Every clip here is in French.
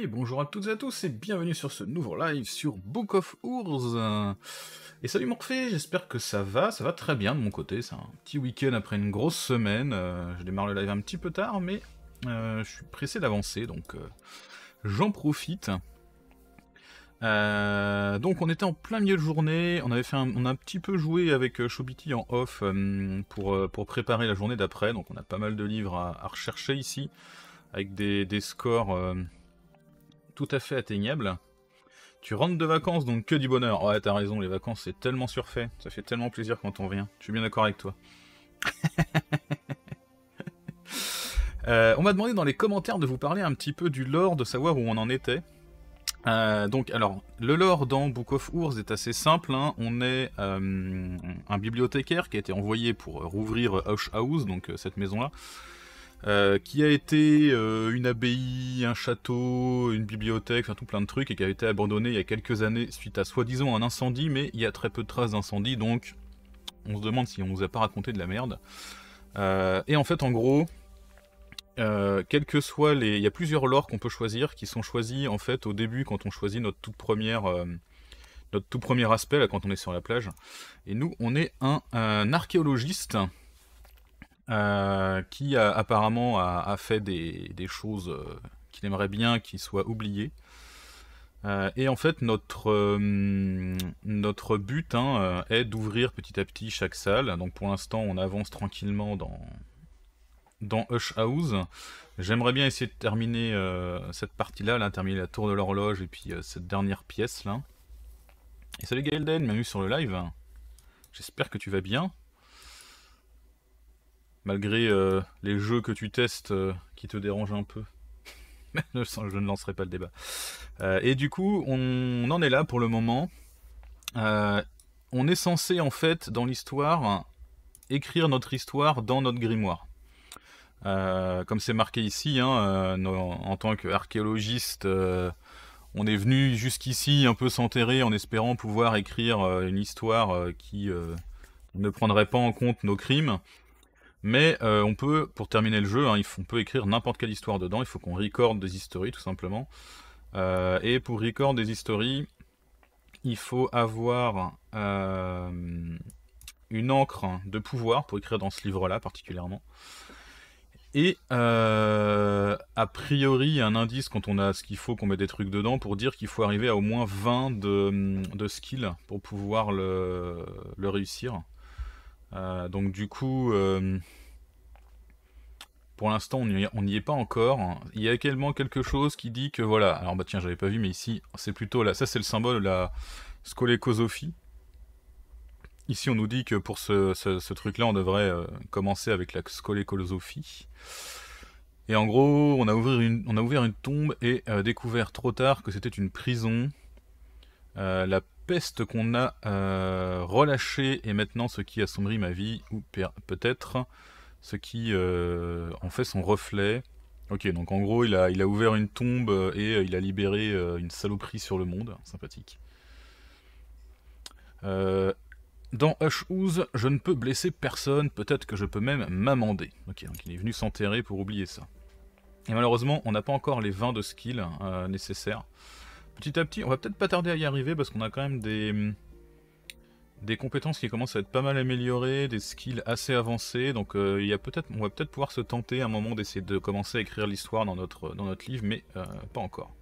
Et bonjour à toutes et à tous et bienvenue sur ce nouveau live sur Book of Hours. Et salut Morphée, j'espère que ça va très bien de mon côté, c'est un petit week-end après une grosse semaine. Je démarre le live un petit peu tard mais je suis pressé d'avancer donc j'en profite. Donc on était en plein milieu de journée, on a un petit peu joué avec Chobiti en off pour préparer la journée d'après, donc on a pas mal de livres à rechercher ici, avec des scores tout à fait atteignables. Tu rentres de vacances donc que du bonheur, ouais t'as raison, les vacances c'est tellement surfait, ça fait tellement plaisir quand on vient, je suis bien d'accord avec toi. On m'a demandé dans les commentaires de vous parler un petit peu du lore, de savoir où on en était. Donc, alors, le lore dans Book of Hours est assez simple, hein. On est un bibliothécaire qui a été envoyé pour rouvrir Hush House, donc cette maison-là, qui a été une abbaye, un château, une bibliothèque, enfin tout plein de trucs, et qui a été abandonné il y a quelques années suite à soi-disant un incendie, mais il y a très peu de traces d'incendie, donc on se demande si on nous a pas raconté de la merde. Et en fait, en gros... quels que soient les... Il y a plusieurs lores qu'on peut choisir, qui sont choisis en fait au début quand on choisit notre tout premier aspect, là, quand on est sur la plage. Et nous, on est un archéologiste qui a, apparemment a fait des choses qu'il aimerait bien qu'ils soient oubliées. Et en fait, notre but est d'ouvrir petit à petit chaque salle. Donc pour l'instant, on avance tranquillement dans Hush House. J'aimerais bien essayer de terminer cette partie-là, terminer la tour de l'horloge et puis cette dernière pièce-là. Et salut Gaelden, bienvenue sur le live. J'espère que tu vas bien. Malgré les jeux que tu testes qui te dérangent un peu. Je ne lancerai pas le débat. Et du coup, on en est là pour le moment. On est censé, en fait, dans l'histoire, écrire notre histoire dans notre grimoire. Comme c'est marqué ici, en tant qu'archéologiste, on est venu jusqu'ici un peu s'enterrer en espérant pouvoir écrire une histoire qui ne prendrait pas en compte nos crimes. Mais on peut, pour terminer le jeu, on peut écrire n'importe quelle histoire dedans, il faut qu'on recorde des histories tout simplement. Et pour record des histories, il faut avoir une encre de pouvoir pour écrire dans ce livre-là particulièrement. Et a priori, un indice quand on a ce qu'il faut, qu'on met des trucs dedans, pour dire qu'il faut arriver à au moins 20 de skills pour pouvoir le réussir. Donc du coup, pour l'instant, on n'y est pas encore. Il y a également quelque chose qui dit que voilà. Alors bah tiens, j'avais pas vu, mais ici, c'est plutôt là. Ça, c'est le symbole de la scolécosophie. Ici, on nous dit que pour ce truc-là, on devrait commencer avec la scolécolosophie. Et en gros, on a ouvert une tombe et découvert trop tard que c'était une prison. La peste qu'on a relâchée est maintenant ce qui assombrit ma vie, ou peut-être ce qui en fait son reflet. Ok, donc en gros, il a ouvert une tombe et il a libéré une saloperie sur le monde. Sympathique. Dans Hush House, je ne peux blesser personne, peut-être que je peux même m'amender. Ok, donc il est venu s'enterrer pour oublier ça. Et malheureusement, on n'a pas encore les 20 de skills nécessaires. Petit à petit, on va peut-être pas tarder à y arriver parce qu'on a quand même des compétences qui commencent à être pas mal améliorées, des skills assez avancés. Donc on va peut-être pouvoir se tenter à un moment d'essayer de commencer à écrire l'histoire dans notre livre, mais pas encore.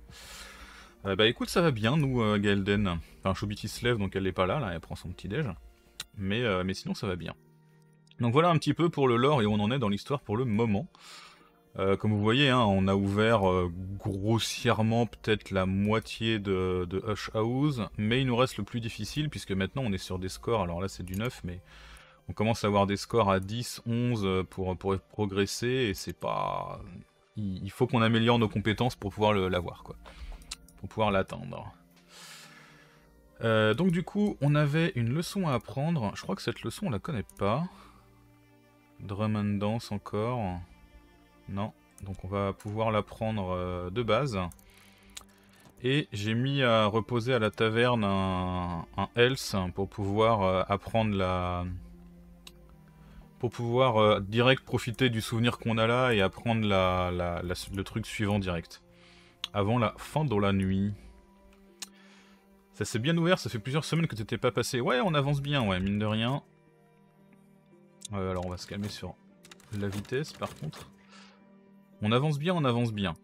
Bah écoute, ça va bien nous, Gaelden. Enfin, Chobiti se lève, donc elle n'est pas là, elle prend son petit déj. Mais sinon ça va bien. Donc voilà un petit peu pour le lore et où on en est dans l'histoire pour le moment. Comme vous voyez, on a ouvert grossièrement peut-être la moitié de Hush House, mais il nous reste le plus difficile puisque maintenant on est sur des scores, alors là c'est du 9, mais on commence à avoir des scores à 10, 11 pour progresser, et c'est pas... Il faut qu'on améliore nos compétences pour pouvoir l'avoir, quoi. Pour pouvoir l'atteindre. Donc du coup, on avait une leçon à apprendre. Je crois que cette leçon, on la connaît pas. Drum and Dance encore. Non. Donc on va pouvoir l'apprendre de base. Et j'ai mis à reposer à la taverne un health pour pouvoir apprendre pour pouvoir direct profiter du souvenir qu'on a là et apprendre le truc suivant direct. avant la fin de la nuit. Ça s'est bien ouvert, ça fait plusieurs semaines que t'étais pas passé. Ouais, on avance bien, ouais, mine de rien. Alors on va se calmer sur la vitesse par contre. On avance bien, on avance bien.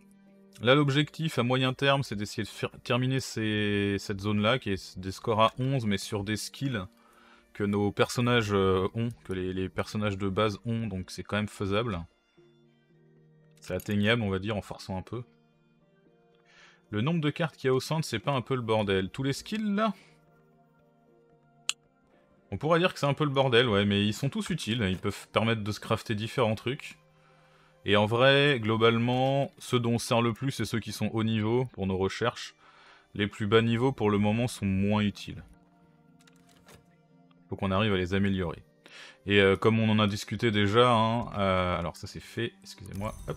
Là l'objectif à moyen terme c'est d'essayer de terminer cette zone là qui est des scores à 11 mais sur des skills que nos personnages ont, que les personnages de base ont, donc c'est quand même faisable. C'est atteignable on va dire en forçant un peu. Le nombre de cartes qu'il y a au centre c'est pas un peu le bordel. Tous les skills là on pourrait dire que c'est un peu le bordel ouais mais ils sont tous utiles, ils peuvent permettre de se crafter différents trucs. Et en vrai, globalement, ceux dont on sert le plus, c'est ceux qui sont haut niveau pour nos recherches. Les plus bas niveaux, pour le moment, sont moins utiles. Faut qu'on arrive à les améliorer. Et comme on en a discuté déjà, hein, alors ça c'est fait, excusez-moi, hop.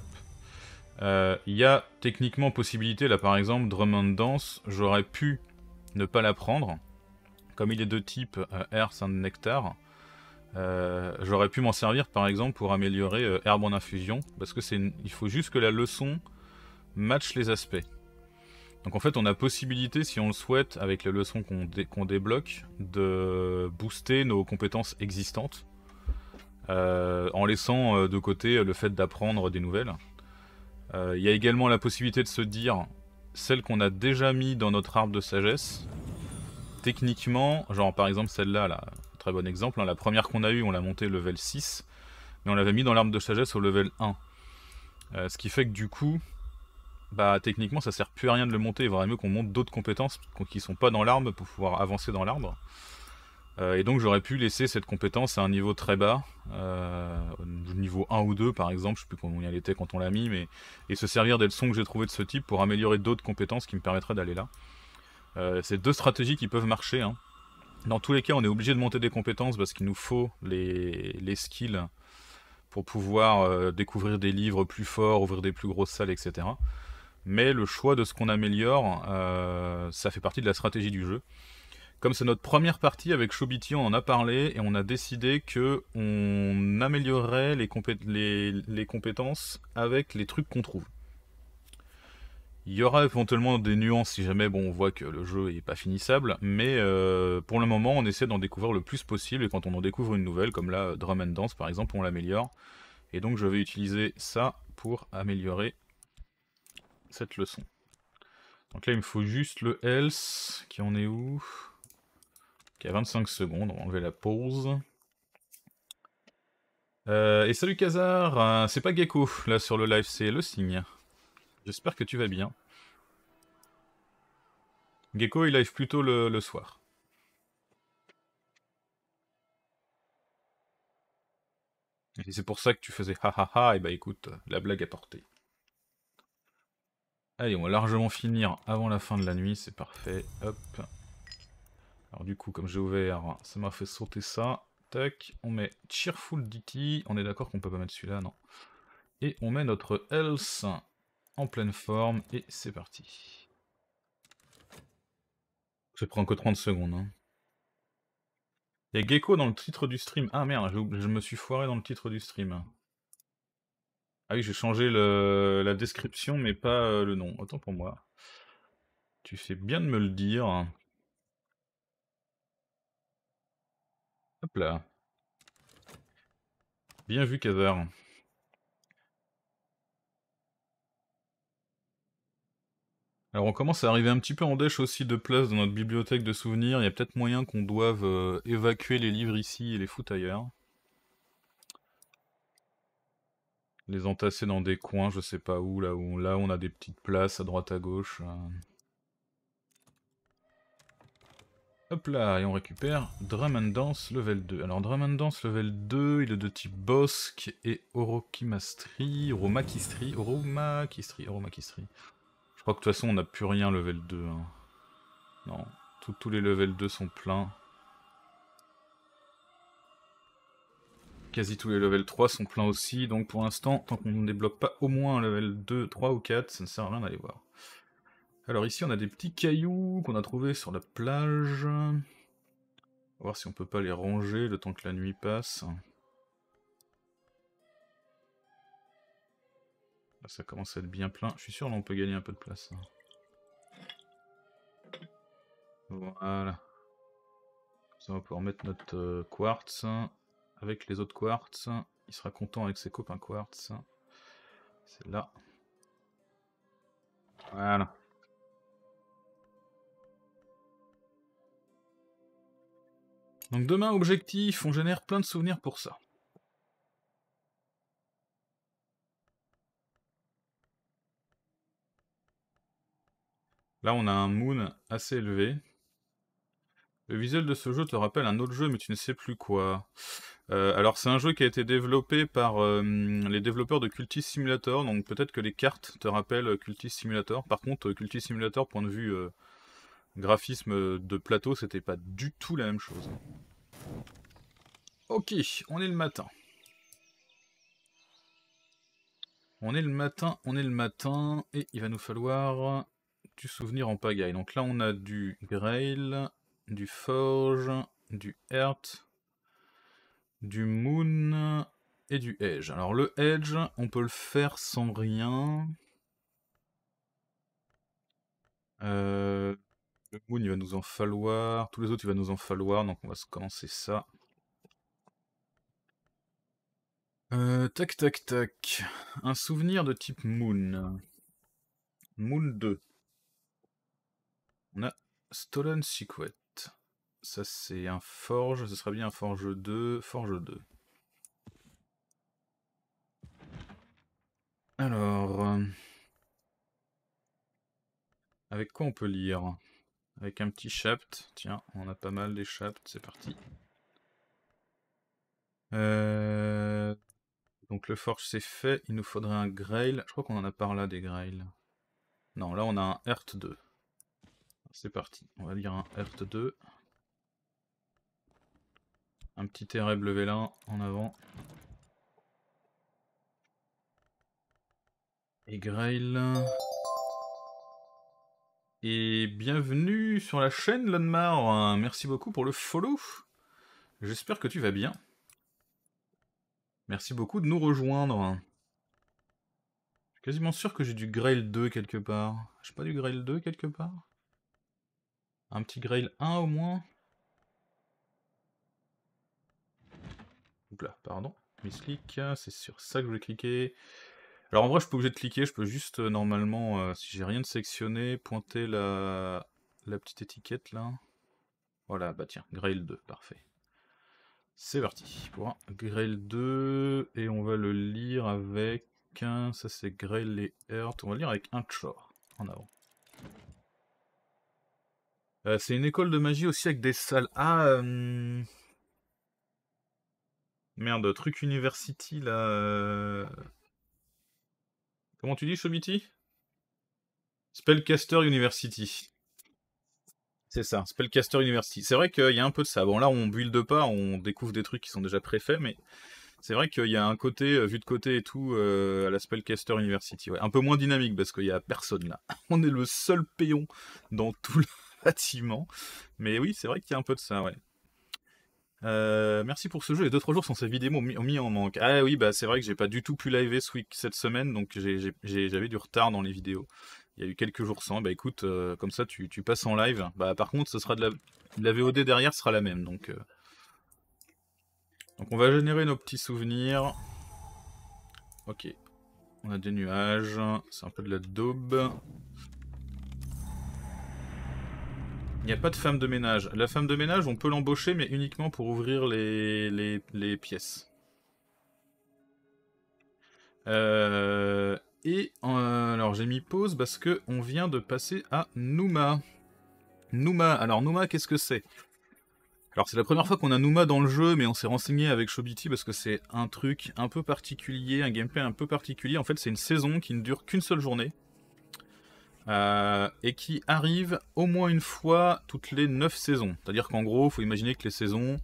Il y a techniquement possibilité, là par exemple, Drum and Dance, j'aurais pu ne pas la prendre. Comme il est de type Earth and Nectar, j'aurais pu m'en servir par exemple pour améliorer herbe en infusion parce que c'est il faut juste que la leçon matche les aspects. Donc en fait on a possibilité si on le souhaite avec les leçons qu'on débloque de booster nos compétences existantes en laissant de côté le fait d'apprendre des nouvelles. Il y a également la possibilité de se dire celle qu'on a déjà mis dans notre arbre de sagesse techniquement, genre par exemple celle-là là. Très bon exemple, hein. La première qu'on a eue, on l'a montée level 6, mais on l'avait mis dans l'arbre de sagesse au level 1. Ce qui fait que du coup, bah techniquement ça sert plus à rien de le monter, il vaudrait mieux qu'on monte d'autres compétences qui sont pas dans l'arbre pour pouvoir avancer dans l'arbre. Et donc j'aurais pu laisser cette compétence à un niveau très bas, niveau 1 ou 2 par exemple, je sais plus combien elle était quand on l'a mis, mais et se servir des leçons que j'ai trouvées de ce type pour améliorer d'autres compétences qui me permettraient d'aller là. C'est deux stratégies qui peuvent marcher, hein. Dans tous les cas, on est obligé de monter des compétences parce qu'il nous faut les skills pour pouvoir découvrir des livres plus forts, ouvrir des plus grosses salles, etc. Mais le choix de ce qu'on améliore, ça fait partie de la stratégie du jeu. Comme c'est notre première partie avec Chobiti, on en a parlé et on a décidé qu'on améliorerait les compétences avec les trucs qu'on trouve. Il y aura éventuellement des nuances si jamais bon, on voit que le jeu n'est pas finissable, mais pour le moment on essaie d'en découvrir le plus possible, et quand on en découvre une nouvelle, comme là Drum and Dance par exemple, on l'améliore. Et donc je vais utiliser ça pour améliorer cette leçon. Donc là il me faut juste le else, qui en est où? Qui a 25 secondes, on va enlever la pause. Et salut Khazar, c'est pas Gecko là sur le live, c'est le signe. J'espère que tu vas bien. Gecko, il live plutôt le soir. Et c'est pour ça que tu faisais ha ha ha, et bah écoute, la blague à portée. Allez, on va largement finir avant la fin de la nuit, c'est parfait, hop. Alors du coup, comme j'ai ouvert, ça m'a fait sauter ça. Tac, on met Cheerful Ditty, on est d'accord qu'on peut pas mettre celui-là, non. Et on met notre else en pleine forme, et c'est parti. Ça prend que 30 secondes. Hein. Il y a Gecko dans le titre du stream. Ah merde, je me suis foiré dans le titre du stream. Ah oui, j'ai changé la description, mais pas le nom. Autant pour moi. Tu fais bien de me le dire. Hop là. Bien vu, Khazar. Alors on commence à arriver un petit peu en dèche aussi de place dans notre bibliothèque de souvenirs. Il y a peut-être moyen qu'on doive évacuer les livres ici et les foutre ailleurs. Les entasser dans des coins, je sais pas où, là où on a des petites places à droite à gauche. Hop là, et on récupère Drum and Dance level 2. Alors Drum and Dance level 2, il est de type Bosque et Oromakistri. Je crois que de toute façon on n'a plus rien level 2. Hein. Non, tous les level 2 sont pleins. Quasi tous les level 3 sont pleins aussi, donc pour l'instant, tant qu'on ne débloque pas au moins un level 2, 3 ou 4, ça ne sert à rien d'aller voir. Alors ici on a des petits cailloux qu'on a trouvés sur la plage. On va voir si on peut pas les ranger le temps que la nuit passe. Ça commence à être bien plein. Je suis sûr, là, on peut gagner un peu de place. Voilà. Comme ça, on va pouvoir mettre notre quartz. Avec les autres quartz. Il sera content avec ses copains quartz. C'est là. Voilà. Donc demain, objectif, on génère plein de souvenirs pour ça. Là, on a un moon assez élevé. Le visuel de ce jeu te rappelle un autre jeu, mais tu ne sais plus quoi. Alors, c'est un jeu qui a été développé par les développeurs de Cultist Simulator, donc peut-être que les cartes te rappellent Cultist Simulator. Par contre, Cultist Simulator, point de vue graphisme de plateau, c'était pas du tout la même chose. Ok, on est le matin. Et il va nous falloir du souvenir en pagaille. Donc là, on a du Grail, du Forge, du Heart, du Moon et du Edge. Alors le Edge, on peut le faire sans rien. Le Moon, il va nous en falloir. Tous les autres, il va nous en falloir. Donc on va se commencer ça. Tac. Un souvenir de type Moon. Moon 2. On a Stolen Secret. Ça, c'est un Forge. Ce serait bien un Forge 2. Forge 2. Alors... avec quoi on peut lire? Avec un petit chapt. Tiens, on a pas mal des chapts. C'est parti. Donc le Forge, c'est fait. Il nous faudrait un Grail. Je crois qu'on en a par là, des Grails. Non, là, on a un Heart 2. C'est parti, on va lire un Heart 2. Un petit Tereb level 1 en avant. Et Grail. Et bienvenue sur la chaîne, Lanmar. Merci beaucoup pour le follow. J'espère que tu vas bien. Merci beaucoup de nous rejoindre. Je suis quasiment sûr que j'ai du Grail 2 quelque part. J'ai pas du Grail 2 quelque part? Un petit Grail 1 au moins. Oups là, pardon. Misclick, c'est sur ça que je vais cliquer. Alors en vrai, je suis pas obligé de cliquer, je peux juste normalement, si j'ai rien de sectionné, pointer la petite étiquette là. Voilà, bah tiens, Grail 2, parfait. C'est parti pour un Grail 2 et on va le lire avec un. Ça c'est Grail et Heart. On va le lire avec un Chor en avant. C'est une école de magie aussi avec des salles. Ah, merde, truc university là. Comment tu dis, Chobiti? Spellcaster University. C'est ça, Spellcaster University. C'est vrai qu'il y a un peu de ça. Bon, là, on build pas, on découvre des trucs qui sont déjà préfaits, mais c'est vrai qu'il y a un côté, vu de côté et tout, à la Spellcaster University. Ouais. Un peu moins dynamique parce qu'il n'y a personne là. On est le seul péon dans tout le. Bâtiment. Mais oui, c'est vrai qu'il y a un peu de ça, ouais. Merci pour ce jeu. Les 2-3 jours sans cette vidéo ont mis en manque. Ah oui, bah c'est vrai que j'ai pas du tout pu liver cette semaine, donc j'avais du retard dans les vidéos. Il y a eu quelques jours sans. Bah écoute, comme ça tu passes en live. Bah par contre, ce sera de la VOD derrière sera la même. Donc on va générer nos petits souvenirs. Ok. On a des nuages. C'est un peu de la daube. Il n'y a pas de femme de ménage. La femme de ménage, on peut l'embaucher, mais uniquement pour ouvrir les pièces. Alors, j'ai mis pause parce que on vient de passer à Numa. Alors Numa, qu'est-ce que c'est? Alors, c'est la première fois qu'on a Numa dans le jeu, mais on s'est renseigné avec Chobiti parce que c'est un truc un peu particulier, un gameplay un peu particulier. En fait, c'est une saison qui ne dure qu'une seule journée. Et qui arrive au moins une fois toutes les 9 saisons. C'est-à-dire qu'en gros, il faut imaginer que les saisons,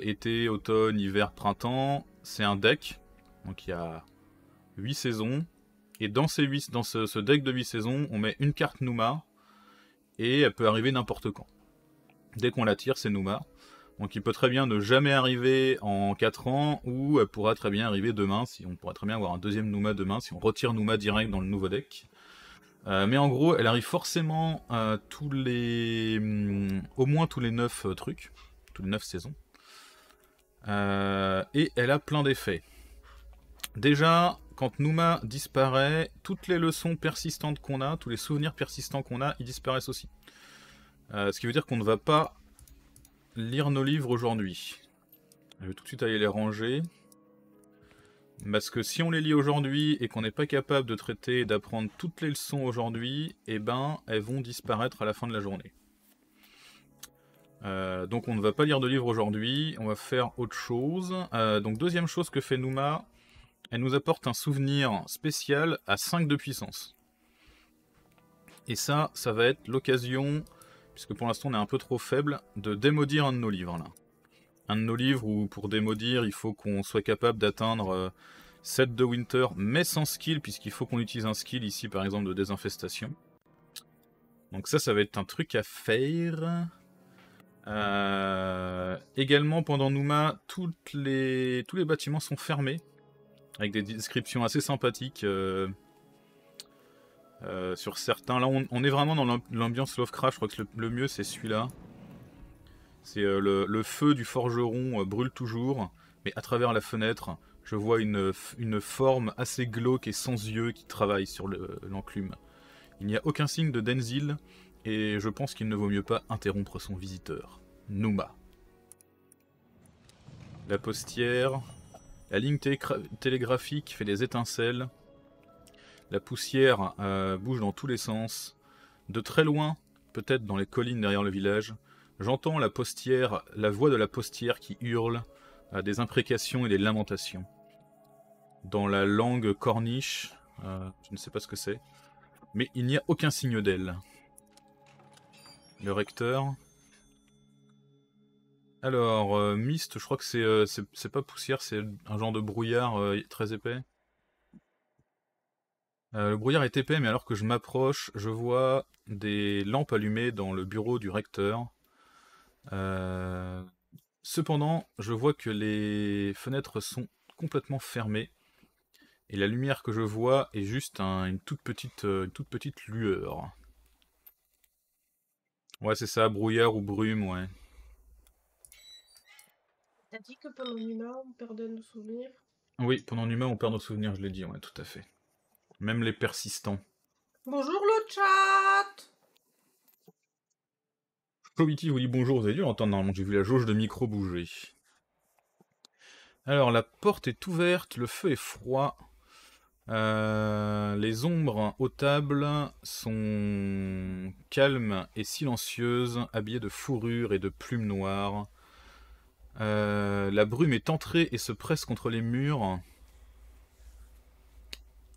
été, automne, hiver, printemps, c'est un deck. Donc il y a 8 saisons. Et dans ce deck de 8 saisons, on met une carte Numa. Et elle peut arriver n'importe quand. Dès qu'on la tire, c'est Numa. Donc il peut très bien ne jamais arriver en 4 ans, ou elle pourra très bien arriver demain, si on pourra très bien avoir un deuxième Nouma demain, si on retire Nouma direct dans le nouveau deck. Mais en gros, elle arrive forcément au moins tous les 9 trucs, tous les 9 saisons. Et elle a plein d'effets. Déjà, quand Nouma disparaît, toutes les leçons persistantes qu'on a, tous les souvenirs persistants qu'on a, ils disparaissent aussi. Ce qui veut dire qu'on ne va pas lire nos livres aujourd'hui. Je vais tout de suite aller les ranger. Parce que si on les lit aujourd'hui et qu'on n'est pas capable de traiter et d'apprendre toutes les leçons aujourd'hui, eh ben, elles vont disparaître à la fin de la journée. Donc on ne va pas lire de livres aujourd'hui, on va faire autre chose. Donc deuxième chose que fait Nouma, elle nous apporte un souvenir spécial à 5 de puissance. Et ça, ça va être l'occasion, puisque pour l'instant on est un peu trop faible, de démaudire un de nos livres là. Un de nos livres où pour démaudire, il faut qu'on soit capable d'atteindre 7 de Winter, mais sans skill, puisqu'il faut qu'on utilise un skill ici par exemple de désinfestation. Donc ça, ça va être un truc à faire. Également pendant Nouma, tous les bâtiments sont fermés avec des descriptions assez sympathiques sur certains. Là on est vraiment dans l'ambiance Lovecraft, je crois que le mieux c'est celui-là. C'est le feu du forgeron brûle toujours, mais à travers la fenêtre je vois une forme assez glauque et sans yeux qui travaille sur l'enclume. Il n'y a aucun signe de Denzil. Et je pense qu'il ne vaut mieux pas interrompre son visiteur. Nouma. La postière. La ligne télégraphique fait des étincelles. La poussière bouge dans tous les sens. De très loin, peut-être dans les collines derrière le village, j'entends la postière, la voix de la postière qui hurle des imprécations et des lamentations. Dans la langue corniche, je ne sais pas ce que c'est, mais il n'y a aucun signe d'elle. Le recteur. Alors, mist, je crois que c'est pas poussière, c'est un genre de brouillard très épais. Le brouillard est épais, mais alors que je m'approche, je vois des lampes allumées dans le bureau du recteur. Cependant, je vois que les fenêtres sont complètement fermées. Et la lumière que je vois est juste une toute petite lueur. Ouais, c'est ça, brouillard ou brume, ouais. T'as dit que pendant Nouma, on perdait nos souvenirs? Oui, pendant Nouma, on perd nos souvenirs, je l'ai dit, ouais, tout à fait. Même les persistants. Bonjour le chat! Chobiti vous dit bonjour, vous avez dû l'entendre, normalement, j'ai vu la jauge de micro bouger. Alors, la porte est ouverte, le feu est froid. Les ombres aux tables sont calmes et silencieuses, habillées de fourrures et de plumes noires. La brume est entrée et se presse contre les murs.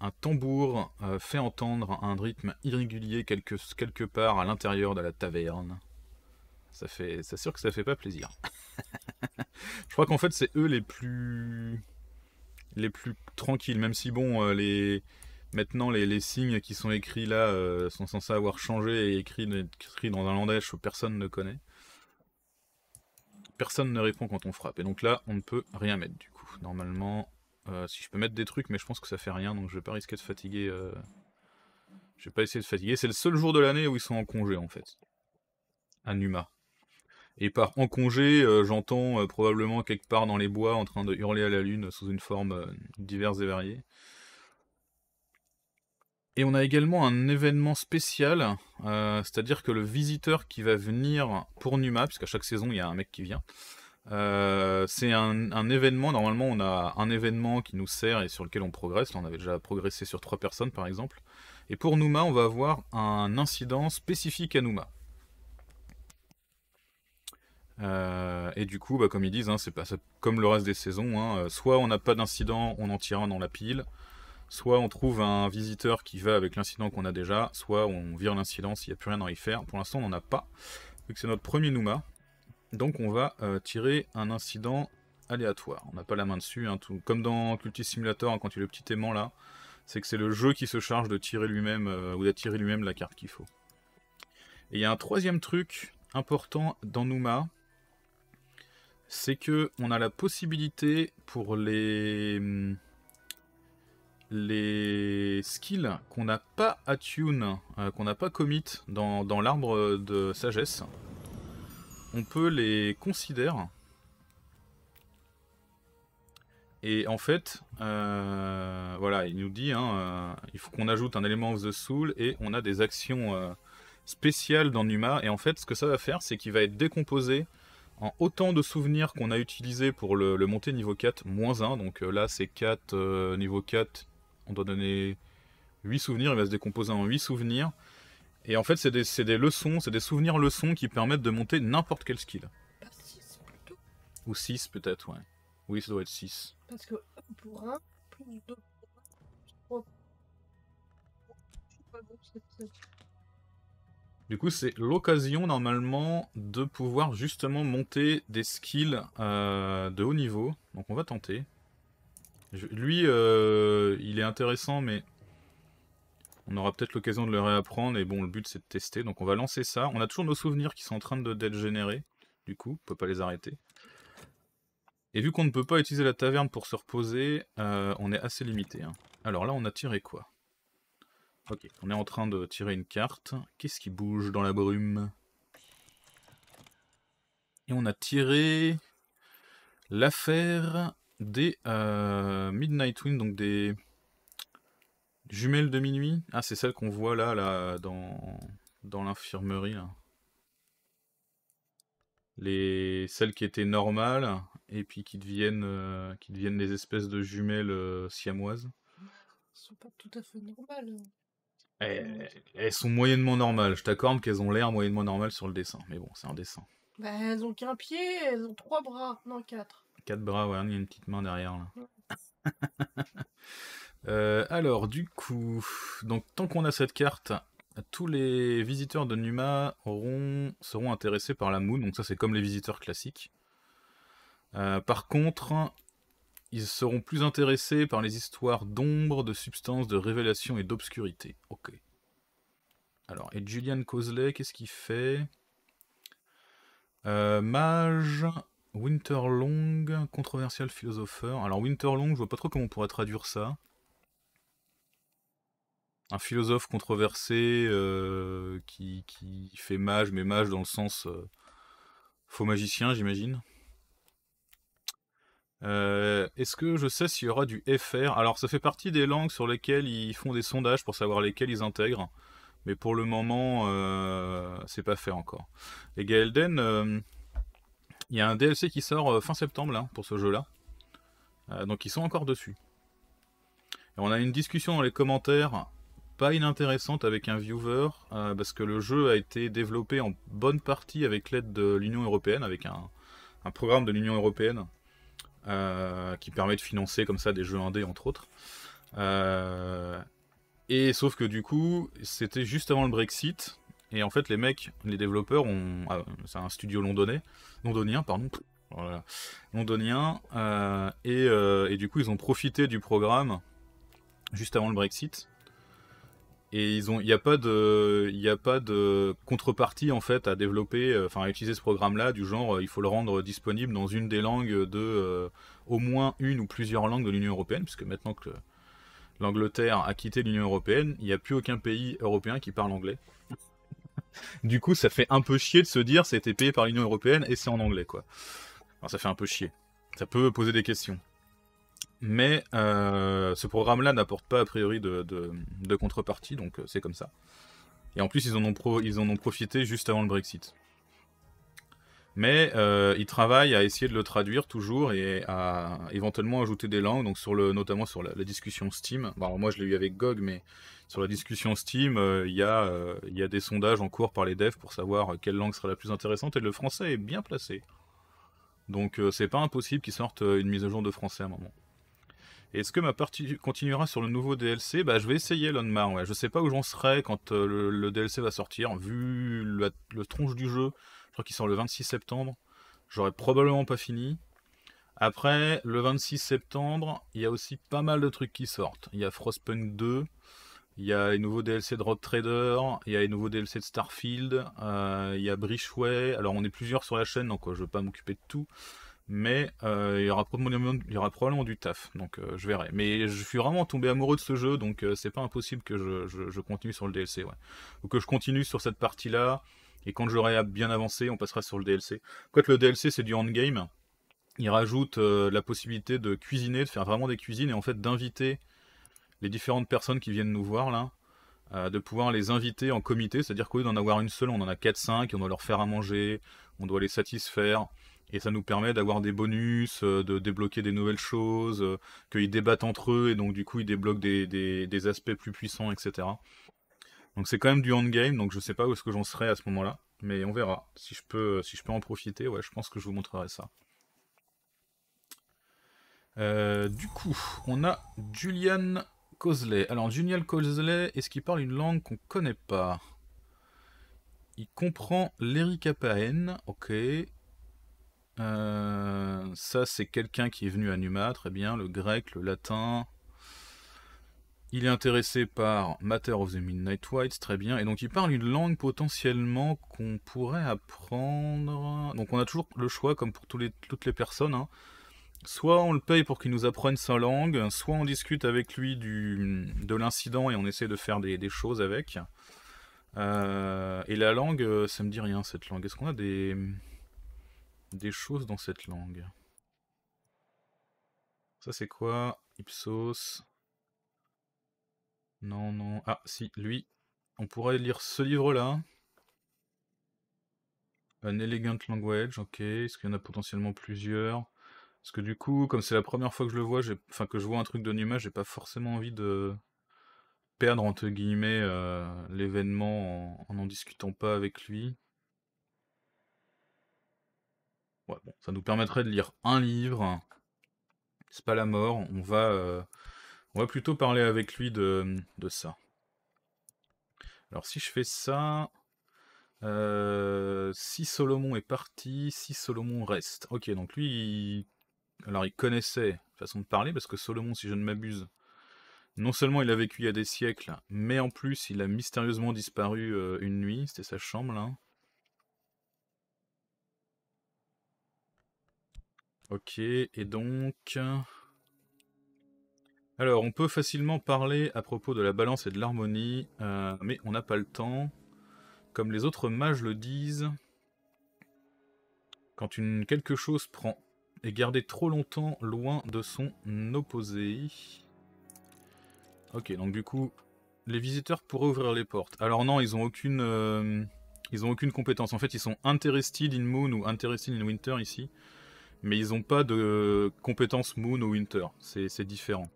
Un tambour fait entendre un rythme irrégulier quelque part à l'intérieur de la taverne. C'est sûr que ça fait pas plaisir. Je crois qu'en fait c'est eux les plus tranquilles, même si bon, maintenant les signes qui sont écrits là sont censés avoir changé et écrits dans un langage que personne ne connaît. Personne ne répond quand on frappe, et donc là on ne peut rien mettre du coup. Normalement, si je peux mettre des trucs, mais je pense que ça fait rien, donc je vais pas risquer de fatiguer. Je vais pas essayer de fatiguer. C'est le seul jour de l'année où ils sont en congé en fait, à Nouma. Et par en congé, j'entends probablement quelque part dans les bois en train de hurler à la lune sous une forme diverse et variée. Et on a également un événement spécial, c'est-à-dire que le visiteur qui va venir pour Nouma, puisqu'à chaque saison il y a un mec qui vient, c'est un événement. Normalement on a un événement qui nous sert et sur lequel on progresse. Là on avait déjà progressé sur 3 personnes par exemple. Et pour Nouma, on va avoir un incident spécifique à Nouma. Et du coup, bah, comme ils disent, hein, c'est pas comme le reste des saisons, hein, soit on n'a pas d'incident, on en tire un dans la pile, soit on trouve un visiteur qui va avec l'incident qu'on a déjà, soit on vire l'incident s'il n'y a plus rien à y faire. Pour l'instant, on n'en a pas, vu que c'est notre premier Nouma. Donc on va tirer un incident aléatoire. On n'a pas la main dessus, hein, comme dans Cultist Simulator, hein, quand il y a le petit aimant là, c'est que c'est le jeu qui se charge de tirer lui-même ou d'attirer lui-même la carte qu'il faut. Et il y a un troisième truc important dans Nouma. c'est que on a la possibilité pour les skills qu'on n'a pas attune, qu'on n'a pas commit dans l'arbre de sagesse, on peut les considérer. Et en fait, voilà, il nous dit, hein, il faut qu'on ajoute un élément of the soul et on a des actions spéciales dans Numa. Et en fait, ce que ça va faire, c'est qu'il va être décomposé en autant de souvenirs qu'on a utilisé pour le monter niveau 4, moins 1. Donc là, c'est 4, niveau 4, on doit donner 8 souvenirs, il va se décomposer en 8 souvenirs. Et en fait, c'est des leçons, c'est des souvenirs leçons qui permettent de monter n'importe quel skill. Pas 6 plutôt. Ou 6 peut-être, ouais. Oui, ça doit être 6. Parce que 1 pour 1, plus 2 pour 1, plus 3 pour 1. Du coup, c'est l'occasion normalement de pouvoir justement monter des skills de haut niveau. Donc on va tenter. Lui, il est intéressant, mais on aura peut-être l'occasion de le réapprendre. Et bon, le but c'est de tester. Donc on va lancer ça. On a toujours nos souvenirs qui sont en train d'être générés. Du coup, on ne peut pas les arrêter. Et vu qu'on ne peut pas utiliser la taverne pour se reposer, on est assez limité, hein. Alors là, on a tiré quoi? Ok, on est en train de tirer une carte. Qu'est-ce qui bouge dans la brume? Et on a tiré l'affaire des Midnight Wind, donc des jumelles de minuit. Ah, c'est celle qu'on voit là dans l'infirmerie. Celles qui étaient normales et puis qui deviennent des espèces de jumelles siamoises. Elles sont pas tout à fait normales. Elles sont moyennement normales. Je t'accorde qu'elles ont l'air moyennement normales sur le dessin. Mais bon, c'est un dessin. Bah, elles ont qu'un pied, elles ont 3 bras. Non, 4. 4 bras, ouais. Il y a une petite main derrière, là. Ouais. Alors, du coup... Donc, tant qu'on a cette carte, tous les visiteurs de Numa seront intéressés par la Moon. Donc ça, c'est comme les visiteurs classiques. Par contre... Ils seront plus intéressés par les histoires d'ombre, de substance, de révélation et d'obscurité. Ok. Alors, et Julian Cosley, qu'est-ce qu'il fait? Mage, Winterlong, Controversial Philosopher. Alors, Winterlong, je vois pas trop comment on pourrait traduire ça. Un philosophe controversé qui fait mage, mais mage dans le sens faux magicien, j'imagine. Est-ce que je sais s'il y aura du FR? Alors ça fait partie des langues sur lesquelles ils font des sondages pour savoir lesquelles ils intègrent. Mais pour le moment, c'est pas fait encore. Et Gaelden, il y a un DLC qui sort fin septembre là, pour ce jeu-là. Donc ils sont encore dessus. Et on a une discussion dans les commentaires, pas inintéressante, avec un viewer. Parce que le jeu a été développé en bonne partie avec l'aide de l'Union Européenne, avec un programme de l'Union Européenne. Qui permet de financer comme ça des jeux indés entre autres. Et sauf que du coup, c'était juste avant le Brexit, et en fait les mecs, les développeurs, c'est un studio londonien, et du coup ils ont profité du programme juste avant le Brexit. Et il n'y a pas de contrepartie en fait à développer, enfin à utiliser ce programme-là, du genre il faut le rendre disponible dans une des langues de au moins une ou plusieurs langues de l'Union Européenne, puisque maintenant que l'Angleterre a quitté l'Union Européenne, il n'y a plus aucun pays européen qui parle anglais. Du coup ça fait un peu chier de se dire c'était payé par l'Union Européenne et c'est en anglais quoi. Alors ça fait un peu chier, ça peut poser des questions. Mais ce programme-là n'apporte pas a priori de contrepartie, donc c'est comme ça. Et en plus, ils en ont profité juste avant le Brexit. Mais ils travaillent à essayer de le traduire toujours et à éventuellement ajouter des langues, donc notamment sur la discussion Steam. Bon, alors moi, je l'ai eu avec GOG, mais sur la discussion Steam, il y a des sondages en cours par les devs pour savoir quelle langue sera la plus intéressante, et le français est bien placé. Donc c'est pas impossible qu'ils sortent une mise à jour de français à un moment. Est-ce que ma partie continuera sur le nouveau DLC? Bah, je vais essayer l'Onmar, ouais. Je sais pas où j'en serai quand le DLC va sortir. Vu le tronche du jeu, je crois qu'il sort le 26 septembre. J'aurais probablement pas fini. Après, le 26 septembre, il y a aussi pas mal de trucs qui sortent. Il y a Frostpunk 2, il y a les nouveaux DLC de Rogue Trader, il y a les nouveaux DLC de Starfield, il y a Brichway. Alors, on est plusieurs sur la chaîne, donc je vais pas m'occuper de tout. mais il y aura probablement du taf, donc je verrai. Mais je suis vraiment tombé amoureux de ce jeu, donc c'est pas impossible que je continue sur le DLC, ouais. Ou que je continue sur cette partie-là, et quand j'aurai bien avancé, on passera sur le DLC. En fait, le DLC, c'est du endgame. Il rajoute la possibilité de cuisiner, de faire vraiment des cuisines, et en fait d'inviter les différentes personnes qui viennent nous voir, là, de pouvoir les inviter en comité, c'est-à-dire qu'au lieu d'en avoir une seule, on en a 4-5, on doit leur faire à manger, on doit les satisfaire, et ça nous permet d'avoir des bonus, de débloquer des nouvelles choses, qu'ils débattent entre eux, et donc du coup ils débloquent des aspects plus puissants, etc. Donc c'est quand même du endgame, donc je sais pas où est-ce que j'en serai à ce moment-là, mais on verra. Si je peux en profiter, ouais, je pense que je vous montrerai ça. Du coup, on a Julian Cozley. Alors, Julian Cozley, est-ce qu'il parle une langue qu'on connaît pas? Il comprend l'Erikapaen, ok. Ça, c'est quelqu'un qui est venu à Numa, très bien. Le grec, le latin. Il est intéressé par Matter of the Midnight Whites, très bien. Et donc, il parle une langue potentiellement qu'on pourrait apprendre. Donc, on a toujours le choix, comme pour toutes les personnes, hein. Soit on le paye pour qu'il nous apprenne sa langue, soit on discute avec lui de l'incident et on essaie de faire des choses avec. Et la langue, ça me dit rien, cette langue. Est-ce qu'on a des choses dans cette langue? Ça c'est quoi? Ipsos? Non, non. Ah, si, lui. On pourrait lire ce livre-là. An Elegant Language, ok. Est-ce qu'il y en a potentiellement plusieurs? Parce que du coup, comme c'est la première fois que je le vois, enfin que je vois un truc de Numa, j'ai pas forcément envie de perdre entre guillemets l'événement en discutant pas avec lui. Ouais, bon, ça nous permettrait de lire un livre. C'est pas la mort. On va plutôt parler avec lui de ça. Alors si je fais ça. Si Solomon est parti, si Solomon reste. Ok, donc lui, alors il connaissait façon de parler, parce que Solomon, si je ne m'abuse, non seulement il a vécu il y a des siècles, mais en plus il a mystérieusement disparu une nuit, c'était sa chambre là. Ok, et donc... Alors, on peut facilement parler à propos de la balance et de l'harmonie, mais on n'a pas le temps. Comme les autres mages le disent, quand quelque chose prend... et garder trop longtemps loin de son opposé. Ok, donc du coup, les visiteurs pourraient ouvrir les portes. Alors non, ils ont aucune compétence. En fait, ils sont interested in moon ou interested in winter ici, mais ils n'ont pas de compétence moon ou winter. C'est différent.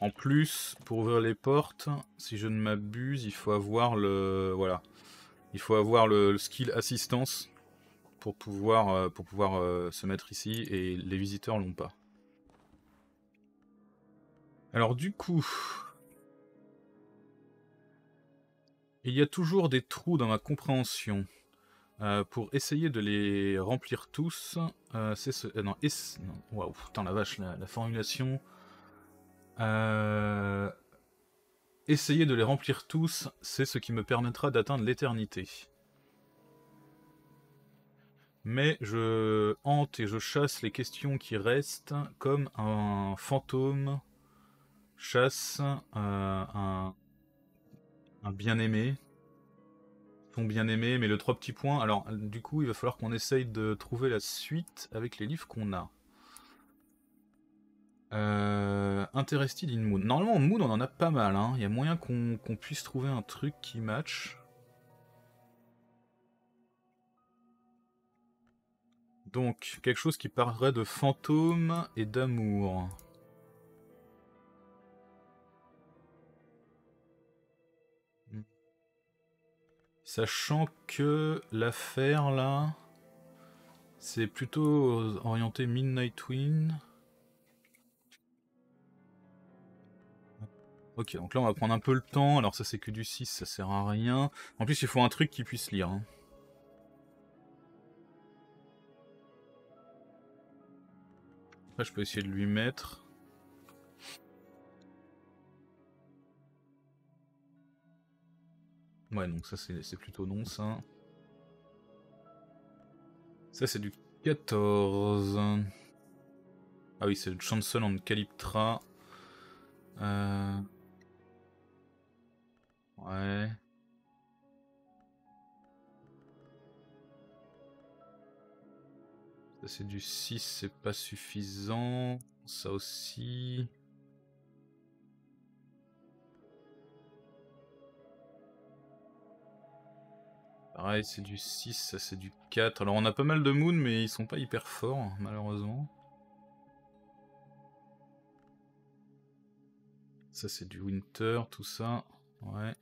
En plus, pour ouvrir les portes, si je ne m'abuse, il faut avoir le skill assistance. Pour pouvoir se mettre ici, et les visiteurs l'ont pas. Alors du coup... Il y a toujours des trous dans ma compréhension. Pour essayer de les remplir tous, c'est ce... non, waouh, putain la vache, la formulation... Essayer de les remplir tous, c'est ce qui me permettra d'atteindre l'éternité. Mais je hante et je chasse les questions qui restent comme un fantôme chasse un bien-aimé. Ton bien-aimé, mais le 3 petits points. Alors du coup, il va falloir qu'on essaye de trouver la suite avec les livres qu'on a. Interested in Moon. Normalement, Moon, on en a pas mal, hein. Il y a moyen qu'on puisse trouver un truc qui match. Donc, quelque chose qui parlerait de fantôme et d'amour. Sachant que l'affaire, là, c'est plutôt orienté Midnight Wind. Ok, donc là, on va prendre un peu le temps. Alors ça, c'est que du 6, ça sert à rien. En plus, il faut un truc qui puisse lire, hein. Après, je peux essayer de lui mettre. Ouais, donc ça, c'est plutôt non, ça. Ça, c'est du 14. Ah oui, c'est le Chancel en Calyptra. Ouais. Ça, c'est du 6, c'est pas suffisant. Ça aussi. Pareil, c'est du 6, ça c'est du 4. Alors on a pas mal de moons, mais ils sont pas hyper forts, malheureusement. Ça c'est du winter, tout ça. Ouais.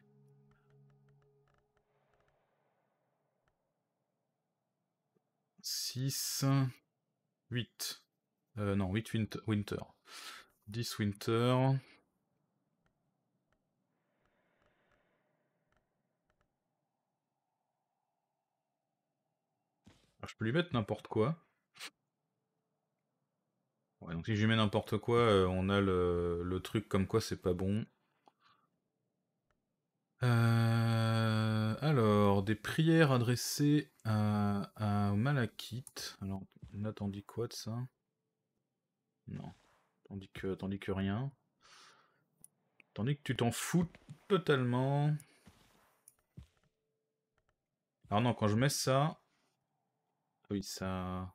Non, 8 winter. 10 winter. Alors, je peux lui mettre n'importe quoi. Ouais, donc si je lui mets n'importe quoi, on a le truc comme quoi c'est pas bon. Alors, des prières adressées à Malakite. Alors, là, t'en dis quoi de ça? Non. T'en dis que rien. Tandis que tu t'en fous totalement. Alors non, quand je mets ça... Oui, ça...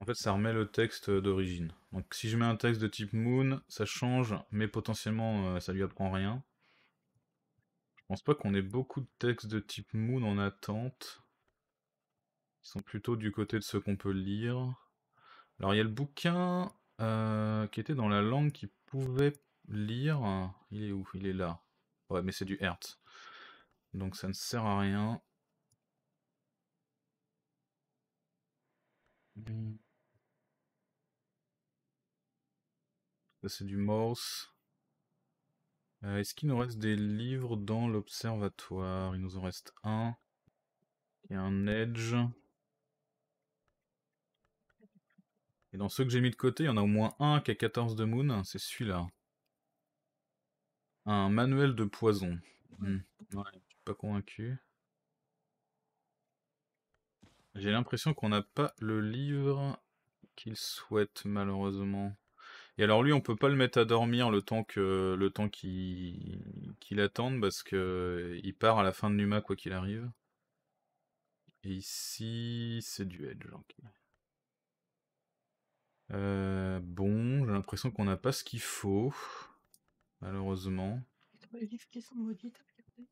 En fait, ça remet le texte d'origine. Donc si je mets un texte de type Moon, ça change, mais potentiellement, ça lui apprend rien. Je pense pas qu'on ait beaucoup de textes de type Moon en attente. Ils sont plutôt du côté de ceux qu'on peut lire. Alors, il y a le bouquin qui était dans la langue qu'il pouvait lire. Il est où? Il est là. Ouais, mais c'est du Hertz. Donc ça ne sert à rien. Ça c'est du Morse. Est-ce qu'il nous reste des livres dans l'observatoire? Il nous en reste un. Il y a un Edge. Et dans ceux que j'ai mis de côté, il y en a au moins un qui a 14 de Moon. C'est celui-là. Un manuel de poison. Ouais, je suis pas convaincu. J'ai l'impression qu'on n'a pas le livre qu'il souhaite, malheureusement. Et alors lui, on peut pas le mettre à dormir le temps qu'il attende, parce qu'il part à la fin de Numa, quoi qu'il arrive. Et ici, c'est du Edge. Okay. Bon, j'ai l'impression qu'on n'a pas ce qu'il faut, malheureusement. Dans les livres qui sont maudits, t'as regardé ?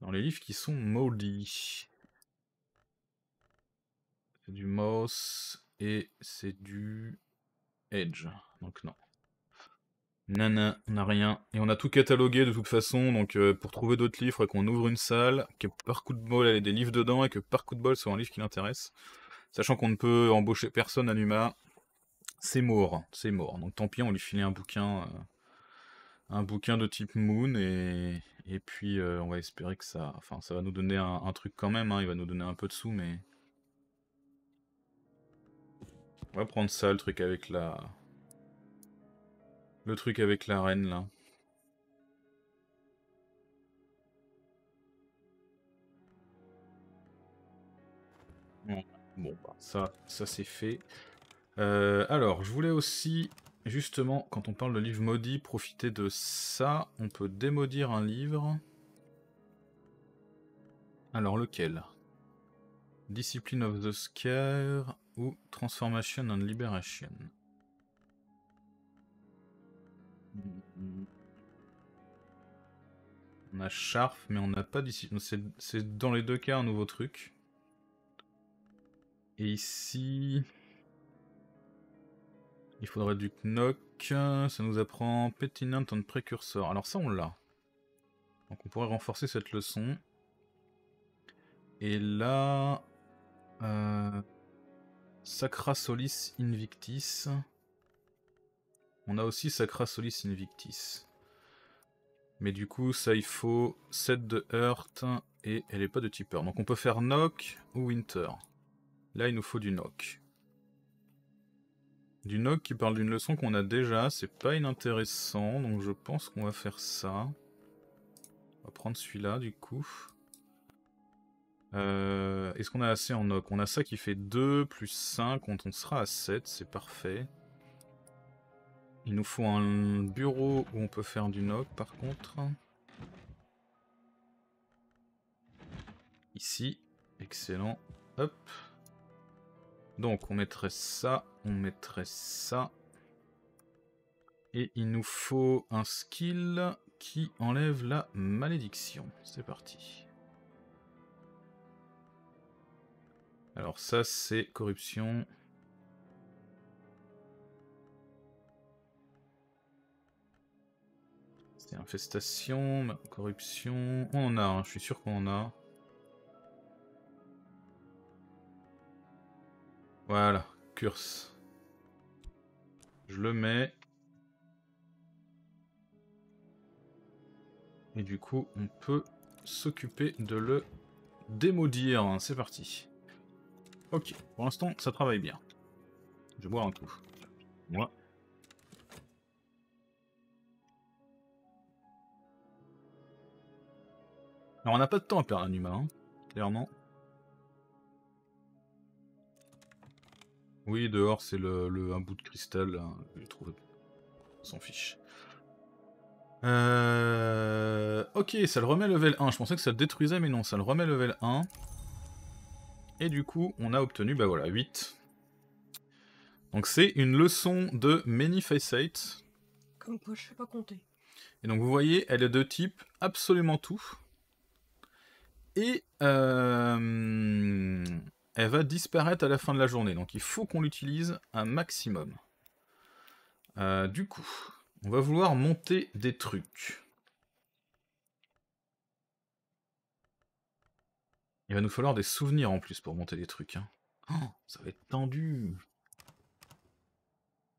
Dans les livres qui sont maudits. C'est du Moss et c'est du Edge, donc non. Nana, on n'a rien. Et on a tout catalogué de toute façon, donc pour trouver d'autres livres et qu'on ouvre une salle, que par coup de bol elle ait des livres dedans et que par coup de bol soit un livre qui l'intéresse. Sachant qu'on ne peut embaucher personne à Numa, c'est mort, c'est mort. Donc tant pis, on lui filait un bouquin de type Moon et puis on va espérer que ça... Enfin, ça va nous donner un truc quand même, hein. Il va nous donner un peu de sous, mais... On va prendre ça, le truc avec la... Le truc avec la reine, là. Bon, bah, ça c'est fait. Alors, je voulais aussi, justement, quand on parle de livre maudit, profiter de ça. On peut démaudire un livre. Alors, lequel? Discipline of the Scare... ou Transformation and Liberation. On a Sharp, mais on n'a pas d'ici. C'est dans les deux cas un nouveau truc. Et ici... Il faudrait du Knock. Ça nous apprend Pétinant and Precursor. Alors ça, on l'a. Donc on pourrait renforcer cette leçon. Et là... Sacra Solis Invictis. On a aussi Sacra Solis Invictis. Mais du coup, ça il faut 7 de Heart et elle n'est pas de typeur. Donc on peut faire Knock ou Winter. Là, il nous faut du Knock. Du Knock qui parle d'une leçon qu'on a déjà, c'est pas inintéressant. Donc je pense qu'on va faire ça. On va prendre celui-là du coup. Est-ce qu'on a assez en oc? On a ça qui fait 2 plus 5, on sera à 7, c'est parfait. Il nous faut un bureau où on peut faire du noc par contre. Ici, excellent. Hop. Donc on mettrait ça, on mettrait ça. Et il nous faut un skill qui enlève la malédiction. C'est parti. Alors ça c'est corruption. C'est infestation, corruption. On en a, hein, je suis sûr qu'on en a. Voilà, curse. Je le mets. Et du coup, on peut s'occuper de le démaudir. C'est parti. Ok, pour l'instant, ça travaille bien. Je bois un coup. Moi. Alors, on n'a pas de temps à perdre un humain, hein, clairement. Oui, dehors, c'est un bout de cristal, hein, je l'ai trouvé. On s'en fiche. Ok, ça le remet level 1. Je pensais que ça le détruisait, mais non, ça le remet level 1. Et du coup, on a obtenu, bah voilà, 8. Donc c'est une leçon de Many Facets. Comme quoi, je sais pas compter. Et donc vous voyez, elle est de type absolument tout. Et elle va disparaître à la fin de la journée, donc il faut qu'on l'utilise un maximum. Du coup, on va vouloir monter des trucs. Il va nous falloir des souvenirs en plus pour monter des trucs. Hein. Oh, ça va être tendu.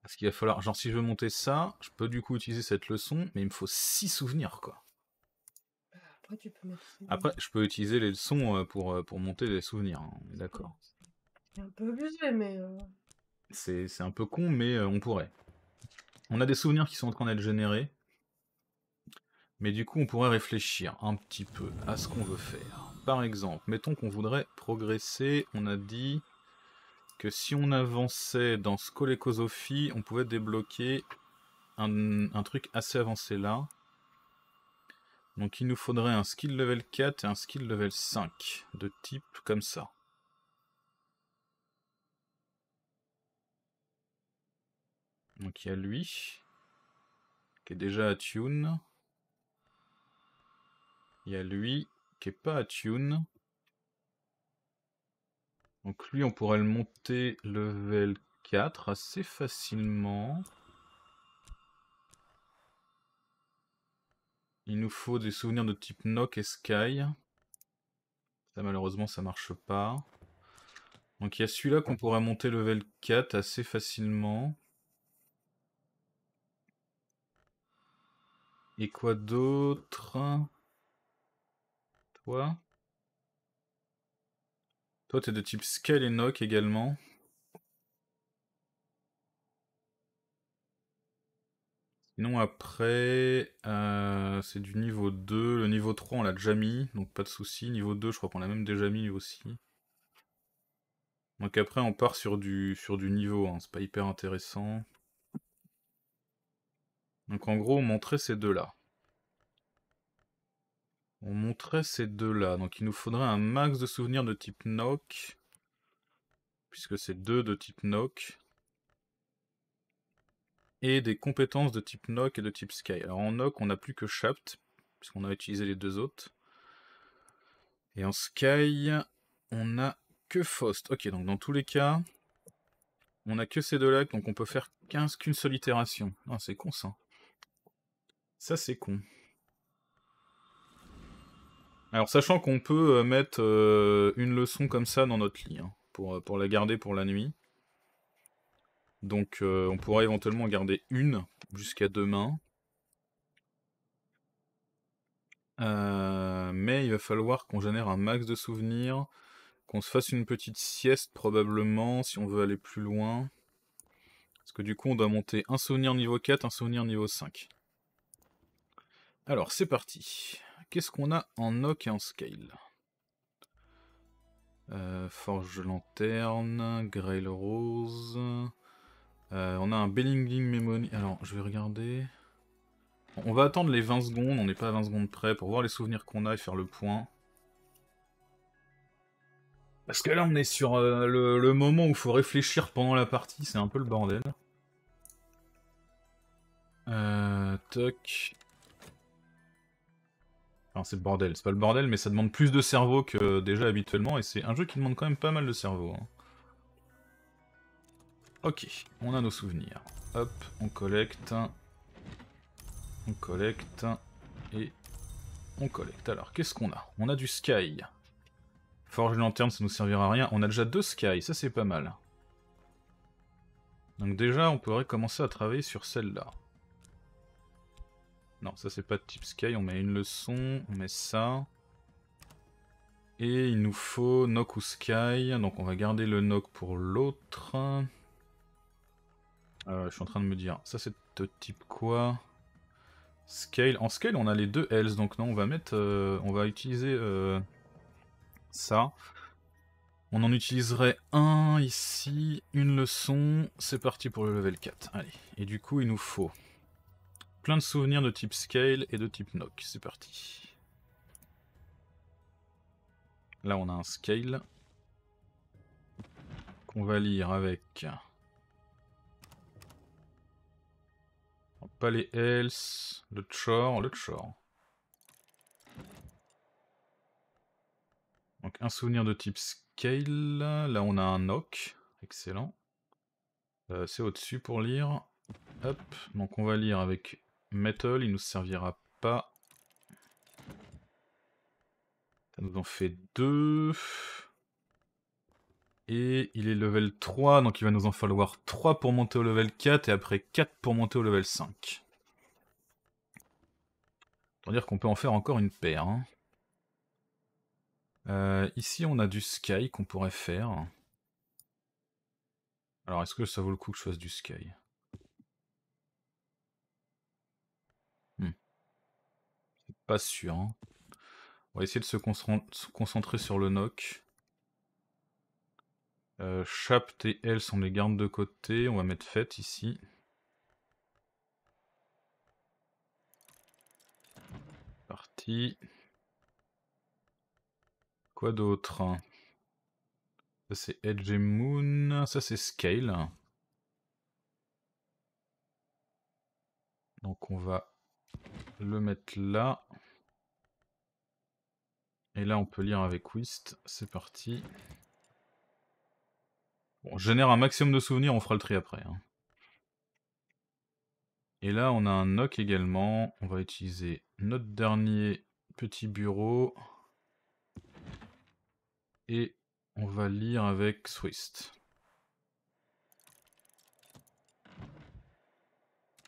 Parce qu'il va falloir, genre si je veux monter ça, je peux du coup utiliser cette leçon, mais il me faut 6 souvenirs quoi. Après, tu peux mettre... Après, je peux utiliser les leçons pour monter des souvenirs, hein. D'accord. C'est un peu abusé, mais... C'est un peu con, mais on pourrait. On a des souvenirs qui sont en train d'être générés. Mais du coup, on pourrait réfléchir un petit peu à ce qu'on veut faire. Par exemple, mettons qu'on voudrait progresser. On a dit que si on avançait dans Scolécosophie, on pouvait débloquer un truc assez avancé là. Donc il nous faudrait un skill level 4 et un skill level 5, de type comme ça. Donc il y a lui, qui est déjà à tune. Il y a lui, qui est pas à tune. Donc lui, on pourrait le monter level 4 assez facilement. Il nous faut des souvenirs de type Nock et Sky. Ça malheureusement ça marche pas. Donc il y a celui-là qu'on pourra monter level 4 assez facilement. Et quoi d'autre? Toi? Toi t'es de type Sky et Nock également. Sinon après, c'est du niveau 2, le niveau 3 on l'a déjà mis, donc pas de souci. Niveau 2 je crois qu'on l'a même déjà mis aussi. Donc après on part sur du niveau, hein. C'est pas hyper intéressant. Donc en gros on montrait ces deux là. On montrait ces deux là, donc il nous faudrait un max de souvenirs de type Nock, puisque c'est deux de type Nock. Et des compétences de type Nock et de type Sky. Alors en Nock, on n'a plus que Shaft, puisqu'on a utilisé les deux autres. Et en Sky, on n'a que Faust. Ok, donc dans tous les cas, on n'a que ces deux-là, donc on peut faire qu'une seule itération. Ah, c'est con ça. Ça, c'est con. Alors sachant qu'on peut mettre une leçon comme ça dans notre lit, hein, pour la garder pour la nuit. Donc on pourra éventuellement garder une jusqu'à demain. Mais il va falloir qu'on génère un max de souvenirs, qu'on se fasse une petite sieste probablement si on veut aller plus loin. Parce que du coup on doit monter un souvenir niveau 4, un souvenir niveau 5. Alors c'est parti. Qu'est-ce qu'on a en Nock et en Scale? Forge de lanterne, Grail rose. On a un Bellingling Memory. Alors, je vais regarder. On va attendre les 20 secondes, on n'est pas à 20 secondes près, pour voir les souvenirs qu'on a et faire le point. Parce que là, on est sur le moment où il faut réfléchir pendant la partie, c'est un peu le bordel. Toc. Enfin, c'est le bordel, c'est pas le bordel, mais ça demande plus de cerveau que déjà habituellement, et c'est un jeu qui demande quand même pas mal de cerveau. Hein. Ok, on a nos souvenirs. Hop, on collecte. On collecte. Et on collecte. Alors, qu'est-ce qu'on a? On a du Sky. Forge lanterne, ça nous servira à rien. On a déjà 2 Sky, ça c'est pas mal. Donc déjà, on pourrait commencer à travailler sur celle-là. Non, ça c'est pas de type Sky, on met une leçon, on met ça. Et il nous faut Knock ou Sky, donc on va garder le Knock pour l'autre. Je suis en train de me dire, ça c'est de type quoi? Scale. En scale, on a les 2 Ls, donc non, on va mettre, on va utiliser ça. On en utiliserait un ici, une leçon. C'est parti pour le level 4. Allez. Et du coup, il nous faut plein de souvenirs de type scale et de type knock. C'est parti. Là, on a un scale qu'on va lire avec. Pas les else, le chore, le chore. Donc un souvenir de type scale, là on a un knock, excellent. C'est au-dessus pour lire. Hop, donc on va lire avec metal, il nous servira pas. Ça nous en fait 2. Et il est level 3, donc il va nous en falloir 3 pour monter au level 4, et après 4 pour monter au level 5. C'est-à-dire qu'on peut en faire encore une paire. Hein. Ici, on a du Sky qu'on pourrait faire. Alors, est-ce que ça vaut le coup que je fasse du Sky? C'est pas sûr. Hein. On va essayer de se concentrer sur le knock. Shapt et Else, on les garde de côté. On va mettre Fête ici. Parti. Quoi d'autre? Ça c'est Edge et Moon. Ça c'est Scale. Donc on va le mettre là. Et là on peut lire avec Whist. C'est parti. Bon, je génère un maximum de souvenirs, on fera le tri après. Hein. Et là, on a un knock également. On va utiliser notre dernier petit bureau. Et on va lire avec Swist.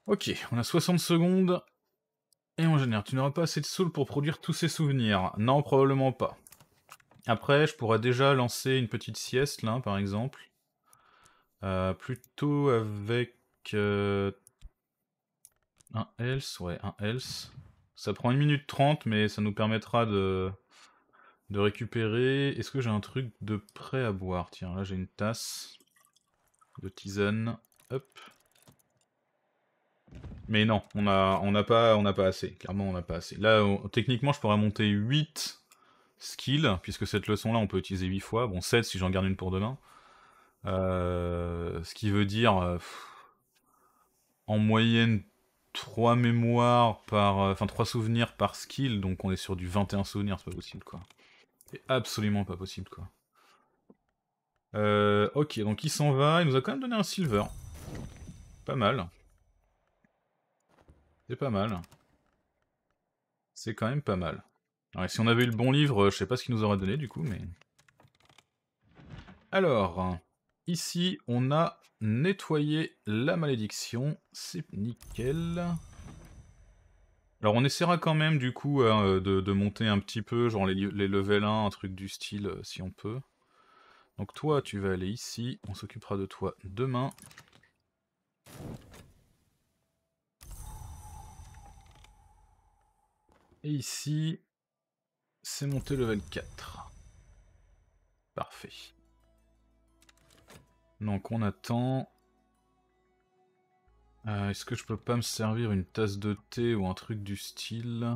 Ok, on a 60 secondes. Et on génère. Tu n'auras pas assez de soul pour produire tous ces souvenirs? Non, probablement pas. Après, je pourrais déjà lancer une petite sieste, là, par exemple. Plutôt avec un else, ouais, un else. Ça prend 1 minute 30, mais ça nous permettra de récupérer. Est-ce que j'ai un truc de prêt à boire? Tiens, là j'ai une tasse de tisane. Hop. Mais non, on n'a pas assez. Clairement, on n'a pas assez. Là, techniquement, je pourrais monter 8 skills, puisque cette leçon-là, on peut utiliser 8 fois. Bon, 7 si j'en garde une pour demain. Ce qui veut dire en moyenne 3 mémoires par, enfin 3 souvenirs par skill, donc on est sur du 21 souvenirs, c'est pas possible quoi. C'est absolument pas possible quoi. Ok, donc il s'en va, il nous a quand même donné un silver. Pas mal. C'est pas mal. C'est quand même pas mal. Alors, si on avait eu le bon livre, je sais pas ce qu'il nous aurait donné du coup, mais. Alors. Ici, on a nettoyé la malédiction, c'est nickel. Alors on essaiera quand même du coup de monter un petit peu, genre les level 1, un truc du style si on peut. Donc toi, tu vas aller ici, on s'occupera de toi demain. Et ici, c'est monter level 4. Parfait. Donc on attend. Est-ce que je peux pas me servir une tasse de thé ou un truc du style?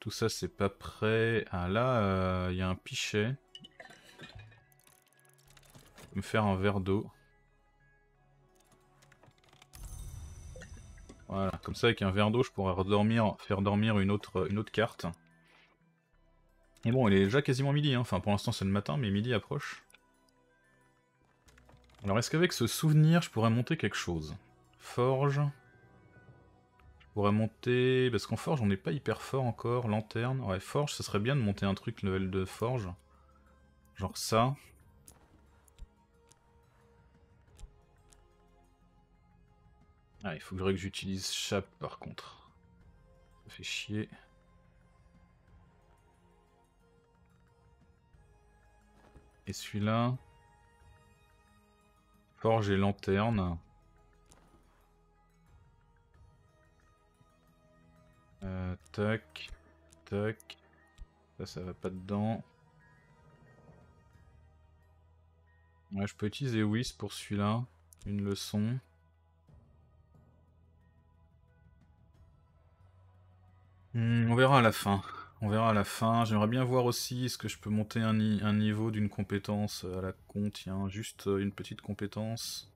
Tout ça c'est pas prêt. Ah là, il y a un pichet. Je vais me faire un verre d'eau. Voilà, comme ça avec un verre d'eau je pourrais redormir, faire dormir une autre carte. Et bon, il est déjà quasiment midi, hein. Enfin pour l'instant c'est le matin, mais midi approche. Alors est-ce qu'avec ce souvenir je pourrais monter quelque chose? Forge. Je pourrais monter... Parce qu'en forge on n'est pas hyper fort encore, lanterne... Ouais, forge, ça serait bien de monter un truc level de forge. Genre ça. Ah, il faudrait que j'utilise chape par contre. Ça fait chier. Et celui-là... Forge et lanterne. Tac, tac. Ça va pas dedans. Ouais, je peux utiliser Whis pour celui-là. Une leçon. On verra à la fin. On verra à la fin. J'aimerais bien voir aussi est-ce que je peux monter un niveau d'une compétence à la con, tiens, juste une petite compétence.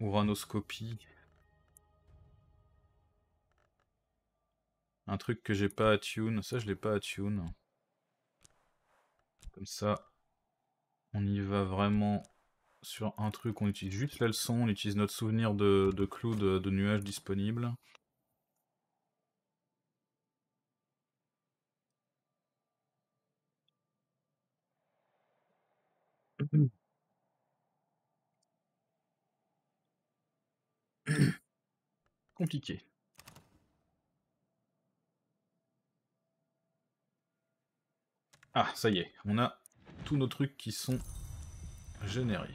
Uranoscopie. Un truc que j'ai pas à tune. Ça, je l'ai pas à tune. Comme ça, on y va vraiment sur un truc. On utilise juste la leçon. On utilise notre souvenir de clous de nuages disponibles. Compliqué. Ah, ça y est, on a tous nos trucs qui sont générés.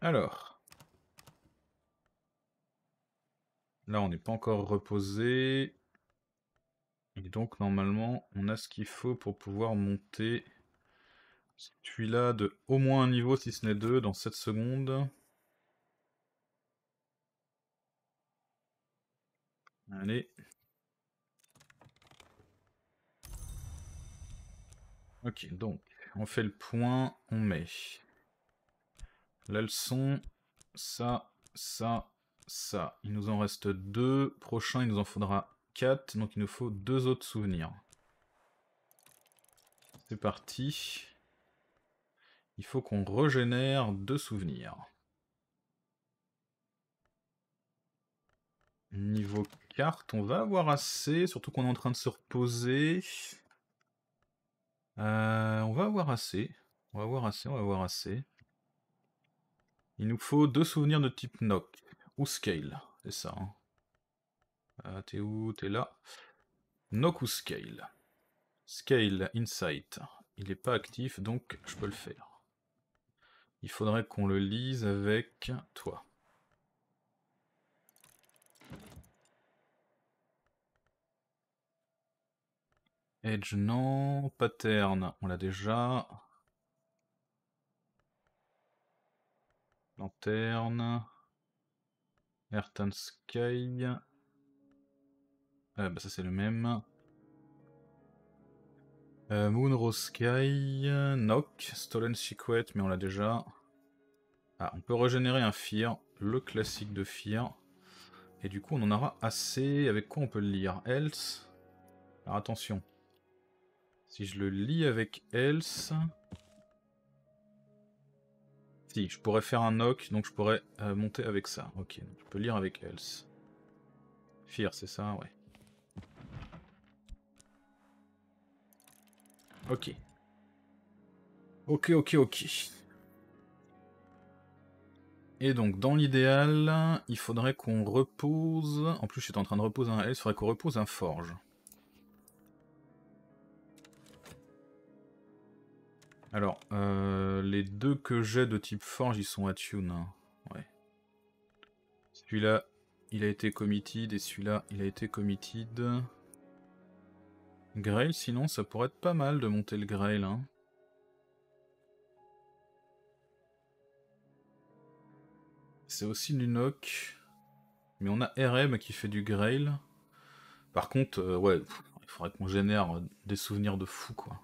Alors. Là, on n'est pas encore reposé. Et donc, normalement, on a ce qu'il faut pour pouvoir monter celui-là de au moins un niveau, si ce n'est deux, dans 7 secondes. Allez. Ok, donc, on fait le point, on met. La leçon, ça, ça, ça. Il nous en reste 2. Prochain, il nous en faudra 4, donc il nous faut 2 autres souvenirs. C'est parti. Il faut qu'on régénère 2 souvenirs. Niveau carte, on va avoir assez, surtout qu'on est en train de se reposer. On va avoir assez. On va avoir assez, on va avoir assez. Il nous faut 2 souvenirs de type knock ou scale, c'est ça. Hein. T'es où? T'es là. Knock ou scale? Scale, insight. Il n'est pas actif, donc je peux le faire. Il faudrait qu'on le lise avec toi. Edge, non. Pattern, on l'a déjà. Lanterne. Earth and Sky. Bah ça c'est le même. Moon, Rose Sky, Knock, Stolen Secret, mais on l'a déjà. Ah, on peut régénérer un Fear, le classique de Fear. Et du coup, on en aura assez. Avec quoi on peut le lire? Else. Alors attention. Si je le lis avec Else... Si, je pourrais faire un Knock, donc je pourrais monter avec ça. Ok, donc je peux lire avec Else. Fear, c'est ça, ouais. Ok. Ok. Et donc, dans l'idéal, il faudrait qu'on repose... En plus, j'étais en train de reposer un Else, il faudrait qu'on repose un Forge. Alors, les 2 que j'ai de type Forge, ils sont à tune. Hein. Ouais. Celui-là, il a été committed et celui-là il a été committed. Grail, sinon ça pourrait être pas mal de monter le Grail. Hein. C'est aussi Lunoc. Mais on a RM qui fait du Grail. Par contre, ouais, il faudrait qu'on génère des souvenirs de fou, quoi.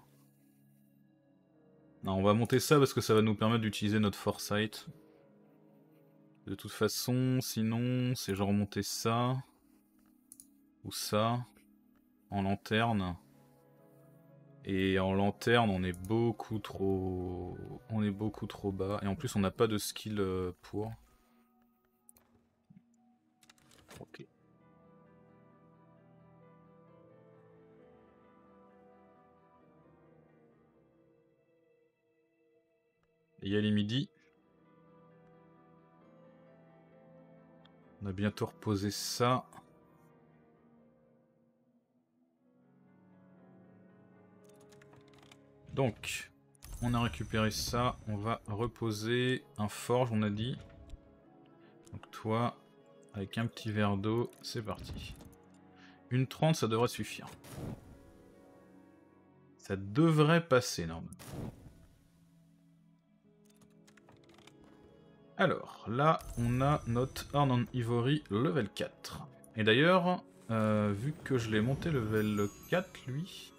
Non, on va monter ça parce que ça va nous permettre d'utiliser notre Foresight. De toute façon, sinon, c'est genre monter ça. Ou ça. En lanterne. Et en lanterne, on est beaucoup trop... On est beaucoup trop bas. Et en plus, on n'a pas de skill pour... Ok. Il y a les midis. On a bientôt reposé ça. Donc, on a récupéré ça. On va reposer un forge, on a dit. Donc toi... Avec un petit verre d'eau, c'est parti. Une 30, ça devrait suffire. Ça devrait passer, normalement. Alors, là, on a notre Horn on Ivory level 4. Et d'ailleurs, vu que je l'ai monté level 4, lui...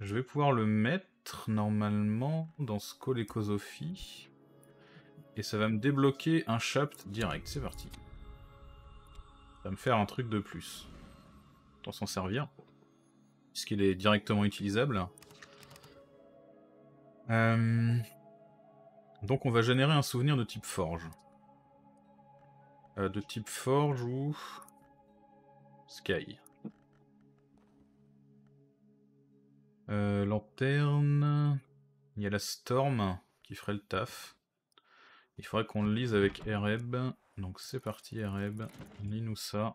Je vais pouvoir le mettre, normalement, dans Scolécosophie. Et ça va me débloquer un shaft direct, c'est parti. Ça va me faire un truc de plus. Autant s'en servir. Puisqu'il est directement utilisable. Donc on va générer un souvenir de type forge. De type forge ou... Sky. Lanterne... Il y a la storm qui ferait le taf. Il faudrait qu'on le lise avec Ereb, donc c'est parti Ereb, lis-nous ça.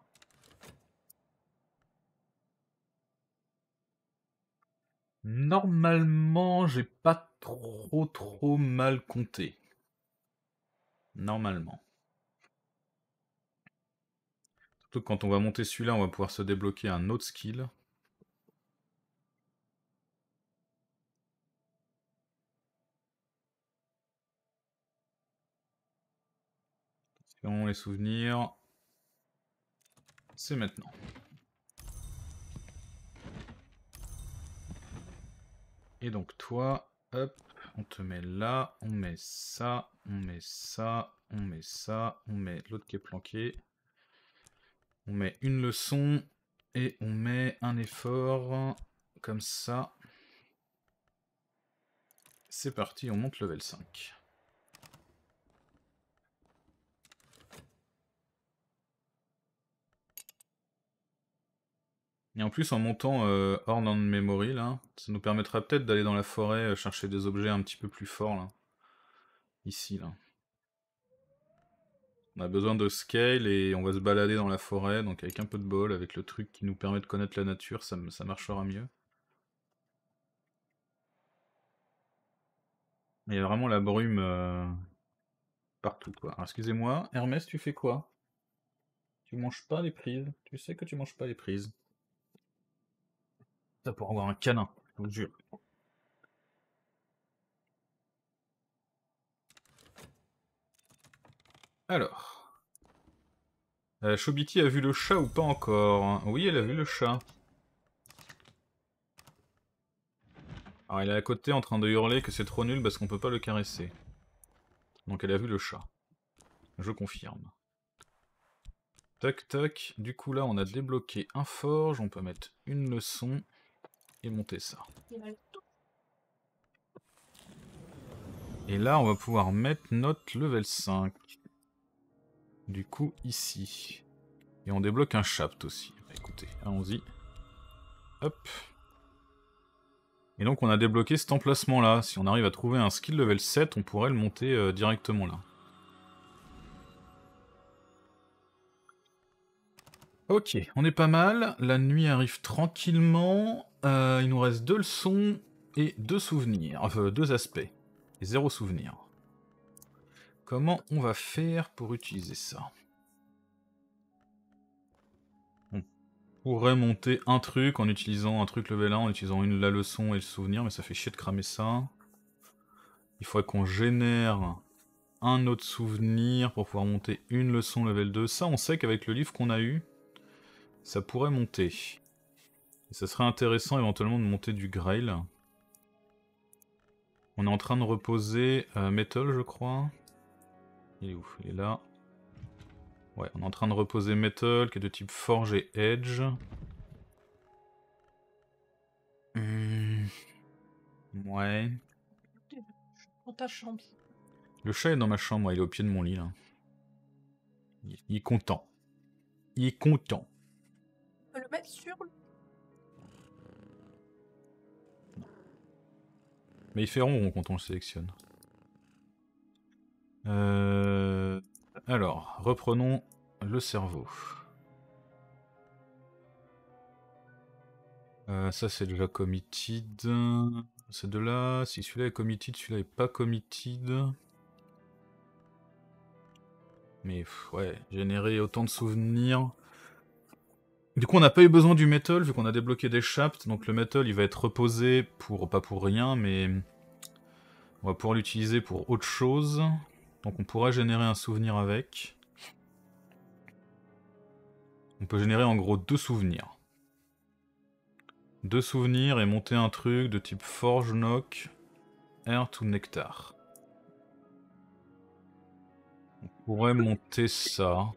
Normalement, j'ai pas trop mal compté. Normalement. Surtout que quand on va monter celui-là, on va pouvoir se débloquer un autre skill. Les souvenirs, c'est maintenant. Et donc toi, hop, on te met là, on met ça, on met ça, on met ça, on met l'autre qui est planqué. On met une leçon et on met un effort comme ça. C'est parti, on monte level 5. Et en plus, en montant Horn on Memory, là, ça nous permettra peut-être d'aller dans la forêt chercher des objets un petit peu plus forts, là. Ici, là. On a besoin de scale et on va se balader dans la forêt, donc avec un peu de bol, avec le truc qui nous permet de connaître la nature, ça marchera mieux. Il y a vraiment la brume partout, quoi. Alors, excusez-moi, Hermès, tu fais quoi? Tu manges pas les prises. Tu sais que tu manges pas les prises. Ça pour avoir un câlin, je vous jure. Alors. Chobiti a vu le chat ou pas encore? Oui, elle a vu le chat. Alors, elle est à côté en train de hurler que c'est trop nul parce qu'on peut pas le caresser. Donc, elle a vu le chat. Je confirme. Tac, tac. Du coup, là, on a débloqué un forge. On peut mettre une leçon. Et monter ça. Et là, on va pouvoir mettre notre level 5. Du coup, ici. Et on débloque un shaft aussi. Écoutez, allons-y. Hop. Et donc, on a débloqué cet emplacement-là. Si on arrive à trouver un skill level 7, on pourrait le monter directement là. Ok, on est pas mal. La nuit arrive tranquillement. Il nous reste 2 leçons et 2 souvenirs, enfin 2 aspects, et 0 souvenir. Comment on va faire pour utiliser ça? ou remonter un truc en utilisant un truc level 1, en utilisant la leçon et le souvenir, mais ça fait chier de cramer ça. Il faudrait qu'on génère un autre souvenir pour pouvoir monter une leçon level 2. Ça, on sait qu'avec le livre qu'on a eu, ça pourrait monter. Et ça serait intéressant éventuellement de monter du Grail. On est en train de reposer Metal, je crois. Il est où? Il est là. Ouais, on est en train de reposer Metal, qui est de type Forge et Edge. Ouais. Dans ta chambre. Le chat est dans ma chambre, ouais, il est au pied de mon lit, là. Il est content. Il est content. On peut le mettre sur le... Mais il fait rond quand on le sélectionne. Alors, reprenons le cerveau. Ça c'est de la committed. C'est de là. Si celui-là est committed, celui-là est pas committed. Mais ouais, générer autant de souvenirs. Du coup on n'a pas eu besoin du metal vu qu'on a débloqué des chaptes, donc le metal il va être reposé pour, pas pour rien, mais on va pouvoir l'utiliser pour autre chose. Donc on pourra générer un souvenir avec. On peut générer en gros deux souvenirs. Deux souvenirs et monter un truc de type forge, knock, heart ou nectar. On pourrait monter ça.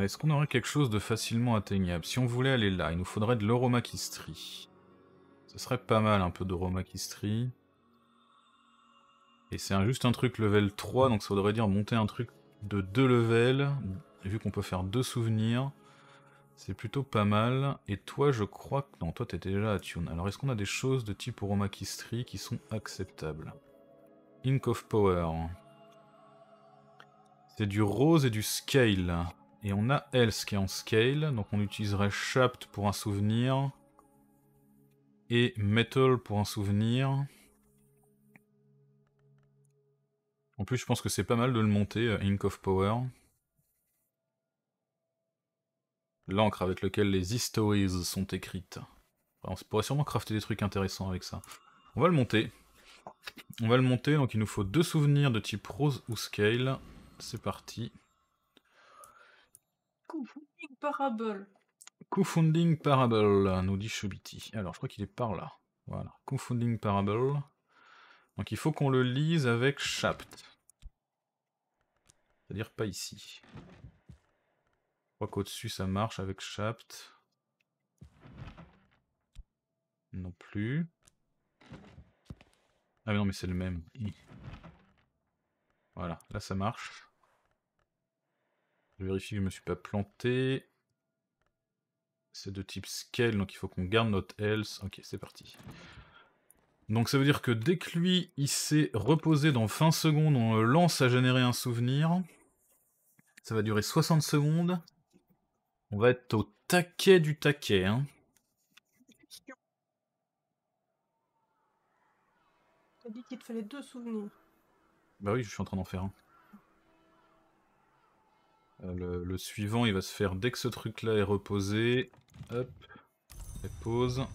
Est-ce qu'on aurait quelque chose de facilement atteignable? Si on voulait aller là, il nous faudrait de l'auromaquisterie. Ce serait pas mal un peu d'auromaquisterie. Et c'est juste un truc level 3, donc ça voudrait dire monter un truc de 2 levels. Et vu qu'on peut faire 2 souvenirs, c'est plutôt pas mal. Et toi, je crois que... Non, toi t'étais déjà à Tune. Alors est-ce qu'on a des choses de type auromaquisterie qui sont acceptables? Ink of Power. C'est du rose et du scale. Et on a Else qui est en scale, donc on utiliserait Shapt pour un souvenir, et Metal pour un souvenir. En plus je pense que c'est pas mal de le monter, Ink of Power. L'encre avec laquelle les histoires sont écrites. Enfin, on pourrait sûrement crafter des trucs intéressants avec ça. On va le monter. On va le monter, donc il nous faut deux souvenirs de type rose ou scale. C'est parti. Confounding Parable. Confounding Parable, nous dit Chobiti. Alors, je crois qu'il est par là. Voilà, Confounding Parable. Donc, il faut qu'on le lise avec Shapt. C'est-à-dire pas ici. Je crois qu'au-dessus, ça marche avec Shapt. Non plus. Ah mais non, mais c'est le même. Voilà, là, ça marche. Je vérifie que je ne me suis pas planté. C'est de type scale, donc il faut qu'on garde notre health. Ok, c'est parti. Donc ça veut dire que dès que lui, il s'est reposé dans 20 secondes, on le lance à générer un souvenir. Ça va durer 60 secondes. On va être au taquet du taquet. Hein. T'as dit qu'il te fallait deux souvenirs. Bah oui, je suis en train d'en faire un. Le suivant, il va se faire dès que ce truc-là est reposé. Hop, repose.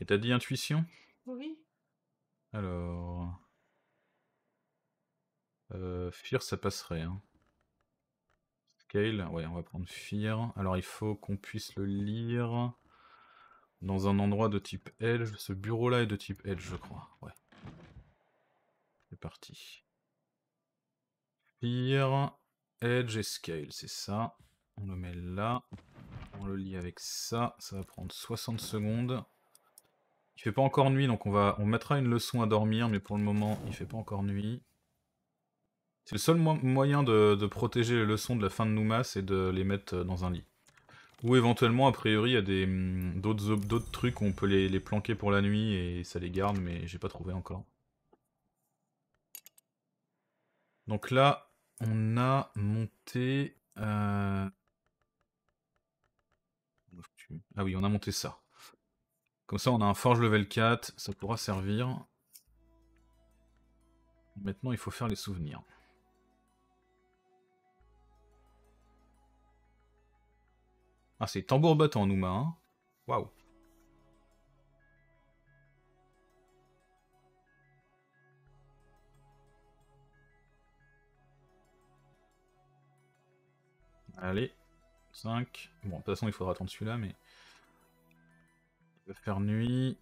Et t'as dit intuition? Oui. Alors... Fear, ça passerait. Hein. Scale, ouais, on va prendre Fear. Alors il faut qu'on puisse le lire dans un endroit de type Edge. Ce bureau-là est de type Edge, je crois. Ouais. C'est parti. Fear... Edge et Scale, c'est ça. On le met là. On le lie avec ça. Ça va prendre 60 secondes. Il fait pas encore nuit, donc on mettra une leçon à dormir, mais pour le moment, il fait pas encore nuit. C'est le seul moyen de protéger les leçons de la fin de Nouma, c'est de les mettre dans un lit. Ou éventuellement, a priori, il y a d'autres trucs où on peut les planquer pour la nuit et ça les garde, mais j'ai pas trouvé encore. Donc là... On a monté... Ah oui, on a monté ça. Comme ça, on a un forge level 4, ça pourra servir. Maintenant, il faut faire les souvenirs. Ah, c'est tambour battant, Nouma, hein. Waouh. Allez, 5. Bon, de toute façon, il faudra attendre celui-là, mais... Il va faire nuit.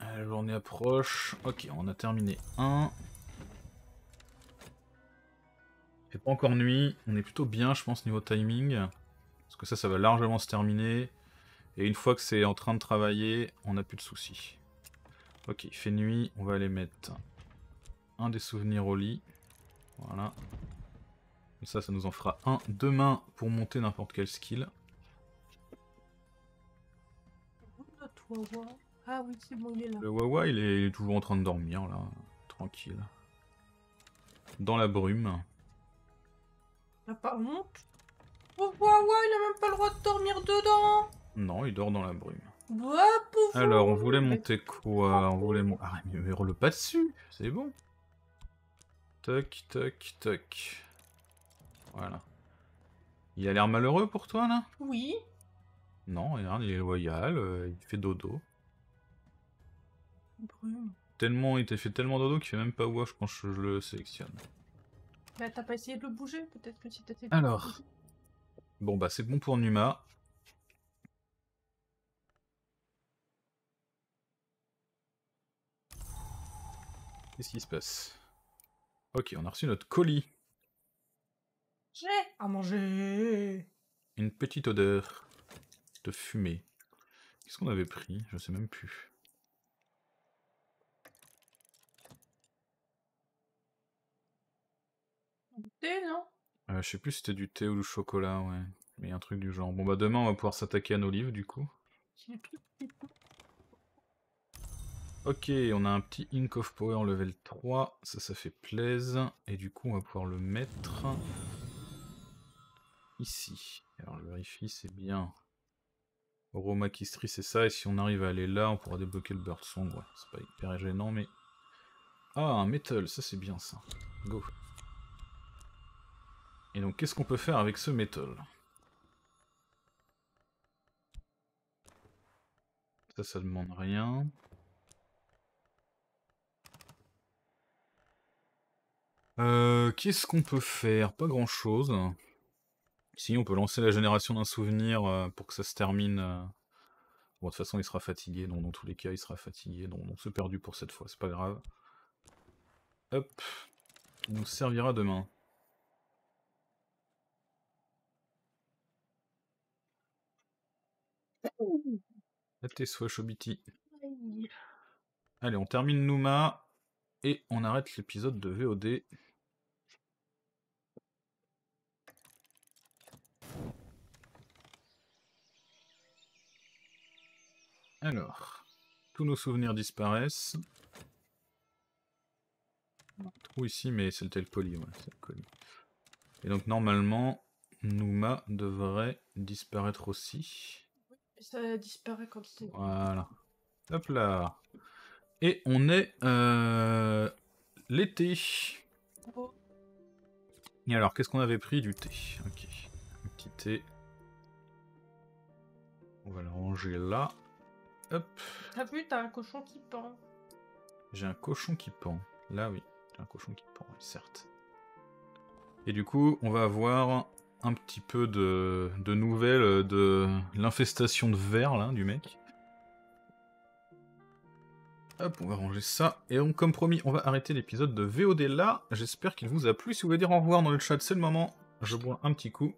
La journée approche. Ok, on a terminé 1. Il fait pas encore nuit. On est plutôt bien, je pense, niveau timing. Parce que ça va largement se terminer. Et une fois que c'est en train de travailler, on n'a plus de soucis. Ok, il fait nuit. On va aller mettre un des souvenirs au lit. Voilà. Et ça, ça nous en fera un demain pour monter n'importe quel skill. Ah oui, c'est bon, il est là. Le Wawa, il est toujours en train de dormir, là. Tranquille. Dans la brume. Il n'a pas honte? Oh, Wawa, il n'a même pas le droit de dormir dedans. Non, il dort dans la brume. Ouais, alors, on voulait monter quoi? On voulait monter... Ah, mais hurle pas dessus, c'est bon. Toc, toc, toc. Voilà. Il a l'air malheureux pour toi, là? Oui. Non, regarde, il est loyal, il fait dodo. Brume. Tellement, il t'a fait tellement dodo qu'il fait même pas wash quand je le sélectionne. Bah t'as pas essayé de le bouger, peut-être que si t'étais... Alors... Bon bah c'est bon pour Numa. Qu'est-ce qui se passe? Ok, on a reçu notre colis. J'ai à manger. Une petite odeur de fumée. Qu'est-ce qu'on avait pris? Je sais même plus. Du thé, non? Je sais plus si c'était du thé ou du chocolat, ouais. Mais un truc du genre. Bon bah demain on va pouvoir s'attaquer à nos livres du coup. Ok, on a un petit Ink of Power level 3, ça fait plaisir. Et du coup on va pouvoir le mettre ici. Alors je vérifie, c'est bien. Romakistri, c'est ça, et si on arrive à aller là, on pourra débloquer le Birdsong, ouais, c'est pas hyper gênant, mais... Ah, un métal, ça c'est bien ça, go. Et donc, qu'est-ce qu'on peut faire avec ce métal? Ça, ça demande rien. Qu'est-ce qu'on peut faire? Pas grand-chose. Si, on peut lancer la génération d'un souvenir pour que ça se termine. Bon, de toute façon, il sera fatigué. Donc, dans tous les cas, il sera fatigué. Donc, on s'est perdu pour cette fois. C'est pas grave. Hop. Il nous servira demain. À tes souhaits, Chobiti. Allez, on termine Nouma. Et on arrête l'épisode de VOD. Alors, tous nos souvenirs disparaissent. Un trou ici, mais c'est le colis, ouais, c'est le colis. Et donc normalement, Nouma devrait disparaître aussi. Oui, ça disparaît quand c'est... Voilà. Hop là. Et on est l'été. Oh. Et alors, qu'est-ce qu'on avait pris? Du thé. Ok, un petit thé. On va le ranger là. Hop. T'as vu, t'as un cochon qui pend. J'ai un cochon qui pend. Là, oui. J'ai un cochon qui pend, oui, certes. Et du coup, on va avoir un petit peu de nouvelles de l'infestation de verre, là, du mec. Hop, on va ranger ça. Et donc, comme promis, on va arrêter l'épisode de VOD là. J'espère qu'il vous a plu. Si vous voulez dire au revoir dans le chat, c'est le moment. Je bois un petit coup.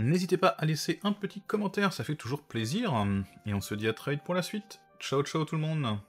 N'hésitez pas à laisser un petit commentaire, ça fait toujours plaisir. Et on se dit à très vite pour la suite. Ciao, ciao tout le monde!